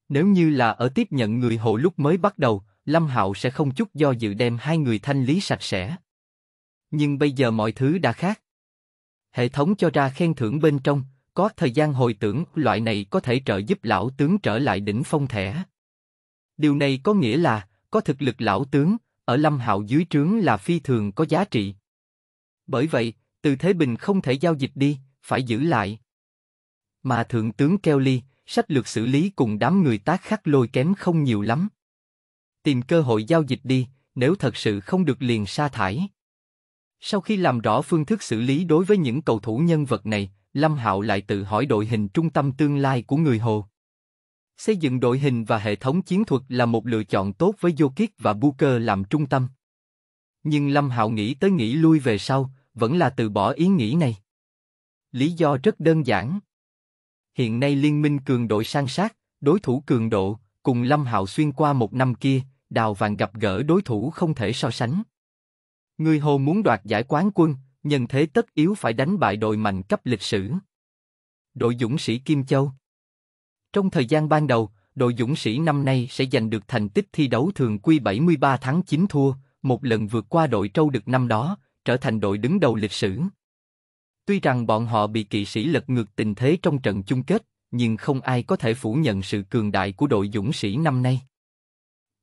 Nếu như là ở tiếp nhận người Hồ lúc mới bắt đầu, Lâm Hạo sẽ không chút do dự đem hai người thanh lý sạch sẽ. Nhưng bây giờ mọi thứ đã khác. Hệ thống cho ra khen thưởng bên trong, có thời gian hồi tưởng, loại này có thể trợ giúp lão tướng trở lại đỉnh phong thẻ. Điều này có nghĩa là, có thực lực lão tướng, ở Lâm Hạo dưới trướng là phi thường có giá trị. Bởi vậy, Từ Thế Bình không thể giao dịch đi, phải giữ lại. Mà Thượng tướng Kelly, sách lược xử lý cùng đám người Tác Khắc Lôi kém không nhiều lắm. Tìm cơ hội giao dịch đi, nếu thật sự không được liền sa thải. Sau khi làm rõ phương thức xử lý đối với những cầu thủ nhân vật này, Lâm Hạo lại tự hỏi đội hình trung tâm tương lai của người Hồ. Xây dựng đội hình và hệ thống chiến thuật là một lựa chọn tốt với Jokić và Booker làm trung tâm. Nhưng Lâm Hạo nghĩ tới nghĩ lui về sau, vẫn là từ bỏ ý nghĩ này. Lý do rất đơn giản. Hiện nay liên minh cường đội san sát, đối thủ cường độ, cùng Lâm Hạo xuyên qua một năm kia, đào vàng gặp gỡ đối thủ không thể so sánh. Người Hồ muốn đoạt giải quán quân, nhân thế tất yếu phải đánh bại đội mạnh cấp lịch sử, đội Dũng Sĩ Kim Châu. Trong thời gian ban đầu, đội Dũng Sĩ năm nay sẽ giành được thành tích thi đấu thường quy bảy mươi ba thắng chín thua, một lần vượt qua đội Trâu Đực năm đó, trở thành đội đứng đầu lịch sử. Tuy rằng bọn họ bị Kỵ Sĩ lật ngược tình thế trong trận chung kết, nhưng không ai có thể phủ nhận sự cường đại của đội Dũng Sĩ năm nay.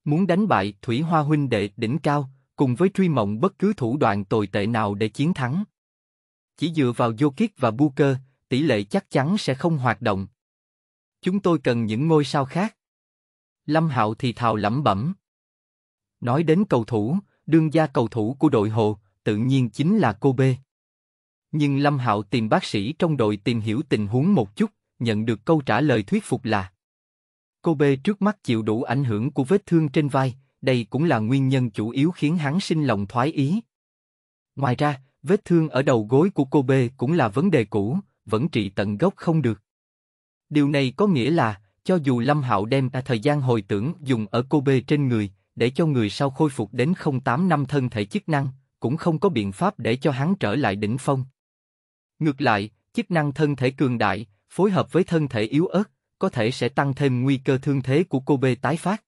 Muốn đánh bại Thủy Hoa huynh đệ đỉnh cao, cùng với truy mộng bất cứ thủ đoạn tồi tệ nào để chiến thắng. Chỉ dựa vào Jokić và Booker, tỷ lệ chắc chắn sẽ không hoạt động. Chúng tôi cần những ngôi sao khác. Lâm Hạo thì thào lẩm bẩm. Nói đến cầu thủ, đương gia cầu thủ của đội Hồ, tự nhiên chính là Kobe. Nhưng Lâm Hạo tìm bác sĩ trong đội tìm hiểu tình huống một chút, nhận được câu trả lời thuyết phục là Kobe trước mắt chịu đủ ảnh hưởng của vết thương trên vai, đây cũng là nguyên nhân chủ yếu khiến hắn sinh lòng thoái ý. Ngoài ra, vết thương ở đầu gối của Kobe cũng là vấn đề cũ, vẫn trị tận gốc không được. Điều này có nghĩa là, cho dù Lâm Hạo đem ra thời gian hồi tưởng dùng ở Kobe trên người, để cho người sau khôi phục đến không phẩy tám năm thân thể chức năng, cũng không có biện pháp để cho hắn trở lại đỉnh phong. Ngược lại, chức năng thân thể cường đại, phối hợp với thân thể yếu ớt, có thể sẽ tăng thêm nguy cơ thương thế của Kobe tái phát.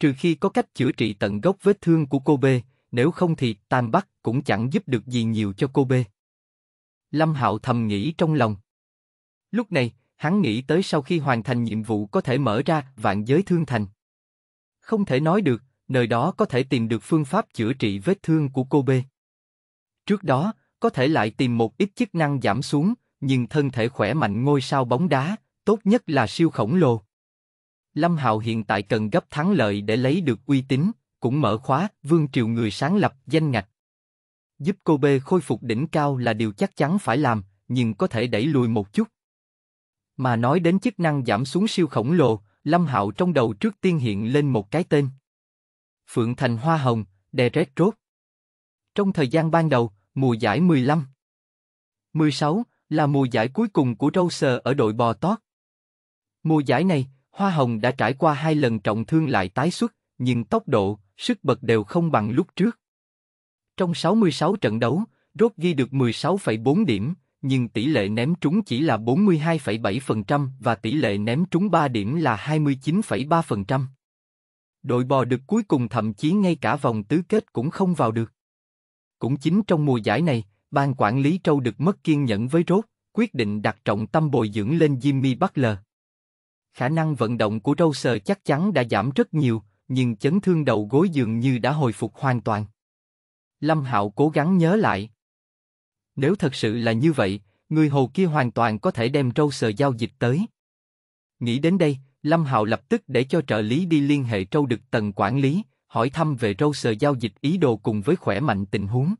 Trừ khi có cách chữa trị tận gốc vết thương của Kobe, nếu không thì tam bắc cũng chẳng giúp được gì nhiều cho Kobe. Lâm Hạo thầm nghĩ trong lòng. Lúc này, hắn nghĩ tới sau khi hoàn thành nhiệm vụ có thể mở ra vạn giới thương thành. Không thể nói được, nơi đó có thể tìm được phương pháp chữa trị vết thương của Kobe. Trước đó, có thể lại tìm một ít chức năng giảm xuống, nhưng thân thể khỏe mạnh ngôi sao bóng đá, tốt nhất là siêu khổng lồ. Lâm Hạo hiện tại cần gấp thắng lợi để lấy được uy tín, cũng mở khóa vương triều người sáng lập danh ngạch. Giúp Kobe khôi phục đỉnh cao là điều chắc chắn phải làm, nhưng có thể đẩy lùi một chút. Mà nói đến chức năng giảm xuống siêu khổng lồ, Lâm Hạo trong đầu trước tiên hiện lên một cái tên. Phượng Thành Hoa Hồng, Derek Rose. Trong thời gian ban đầu, mùa giải mười lăm mười sáu là mùa giải cuối cùng của Rose ở đội Bò Tót. Mùa giải này, Hoa Hồng đã trải qua hai lần trọng thương lại tái xuất, nhưng tốc độ, sức bật đều không bằng lúc trước. Trong sáu mươi sáu trận đấu, Rose ghi được mười sáu phẩy bốn điểm, nhưng tỷ lệ ném trúng chỉ là bốn mươi hai phẩy bảy phần trăm và tỷ lệ ném trúng ba điểm là hai mươi chín phẩy ba phần trăm. Đội Bò Đực cuối cùng thậm chí ngay cả vòng tứ kết cũng không vào được. Cũng chính trong mùa giải này, ban quản lý Trâu Đực mất kiên nhẫn với Rose, quyết định đặt trọng tâm bồi dưỡng lên Jimmy Butler. Khả năng vận động của Rose chắc chắn đã giảm rất nhiều, nhưng chấn thương đầu gối dường như đã hồi phục hoàn toàn. Lâm Hạo cố gắng nhớ lại. Nếu thật sự là như vậy, người Hồ kia hoàn toàn có thể đem Rose giao dịch tới. Nghĩ đến đây, Lâm Hạo lập tức để cho trợ lý đi liên hệ Trâu Đực tầng quản lý, hỏi thăm về Rose giao dịch ý đồ cùng với khỏe mạnh tình huống.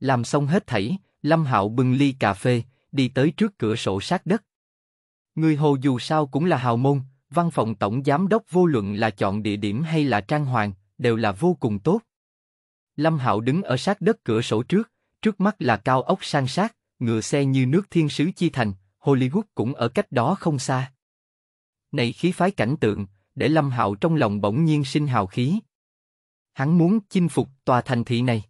Làm xong hết thảy, Lâm Hạo bưng ly cà phê, đi tới trước cửa sổ sát đất. Người Hồ dù sao cũng là hào môn, văn phòng tổng giám đốc vô luận là chọn địa điểm hay là trang hoàng, đều là vô cùng tốt. Lâm Hạo đứng ở sát đất cửa sổ trước, trước mắt là cao ốc san sát, ngựa xe như nước thiên sứ chi thành, Hollywood cũng ở cách đó không xa. Này khí phái cảnh tượng, để Lâm Hạo trong lòng bỗng nhiên sinh hào khí. Hắn muốn chinh phục tòa thành thị này.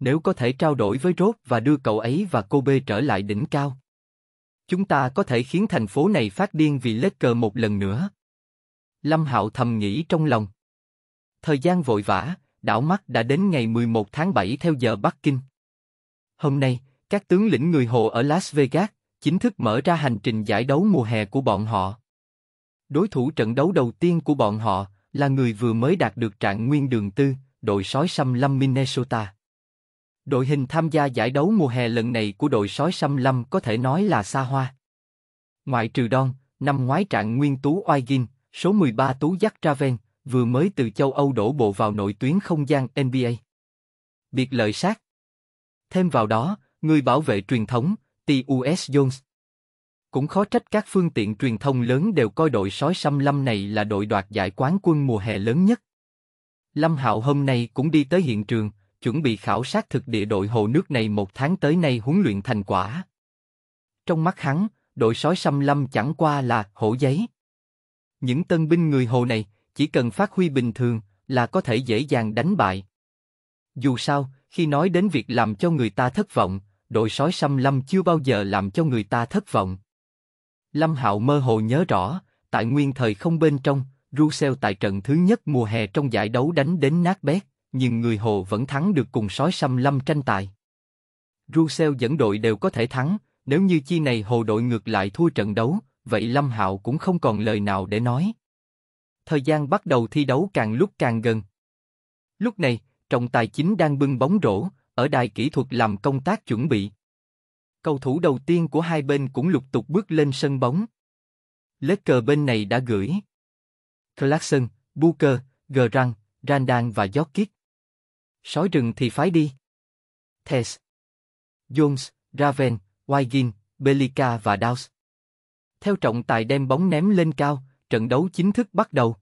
Nếu có thể trao đổi với Rose và đưa cậu ấy và Kobe trở lại đỉnh cao, chúng ta có thể khiến thành phố này phát điên vì Laker một lần nữa. Lâm Hạo thầm nghĩ trong lòng. Thời gian vội vã, đảo mắt đã đến ngày mười một tháng bảy theo giờ Bắc Kinh. Hôm nay, các tướng lĩnh người Hồ ở Las Vegas chính thức mở ra hành trình giải đấu mùa hè của bọn họ. Đối thủ trận đấu đầu tiên của bọn họ là người vừa mới đạt được trạng nguyên đường tư, đội Sói Xâm Lâm Minnesota. Đội hình tham gia giải đấu mùa hè lần này của đội Sói Xâm Lâm có thể nói là xa hoa. Ngoại trừ Don, năm ngoái trạng nguyên Tú Oigin, số mười ba Tú Jack Traven, vừa mới từ châu Âu đổ bộ vào nội tuyến không gian N B A. Biệt lợi sát. Thêm vào đó, người bảo vệ truyền thống, T U S Jones. Cũng khó trách các phương tiện truyền thông lớn đều coi đội Sói Xâm Lâm này là đội đoạt giải quán quân mùa hè lớn nhất. Lâm Hạo hôm nay cũng đi tới hiện trường, chuẩn bị khảo sát thực địa đội Hồ nước này một tháng tới nay huấn luyện thành quả. Trong mắt hắn, đội Sói Xâm Lâm chẳng qua là hổ giấy. Những tân binh người Hồ này chỉ cần phát huy bình thường là có thể dễ dàng đánh bại. Dù sao, khi nói đến việc làm cho người ta thất vọng, đội Sói Xâm Lâm chưa bao giờ làm cho người ta thất vọng. Lâm Hạo mơ hồ nhớ rõ, tại nguyên thời không bên trong, Russell tại trận thứ nhất mùa hè trong giải đấu đánh đến nát bét, nhưng người Hồ vẫn thắng được cùng Sói Xâm Lâm tranh tài. Russell dẫn đội đều có thể thắng, nếu như chi này Hồ đội ngược lại thua trận đấu, vậy Lâm Hạo cũng không còn lời nào để nói. Thời gian bắt đầu thi đấu càng lúc càng gần. Lúc này, trọng tài chính đang bưng bóng rổ, ở đài kỹ thuật làm công tác chuẩn bị. Cầu thủ đầu tiên của hai bên cũng lục tục bước lên sân bóng. Laker bên này đã gửi Clarkson, Booker, Grant, Randle và Jokić. Sói rừng thì phái đi Tess, Jones, Raven, Wiggins, Belica và Dawes. Theo trọng tài đem bóng ném lên cao, trận đấu chính thức bắt đầu.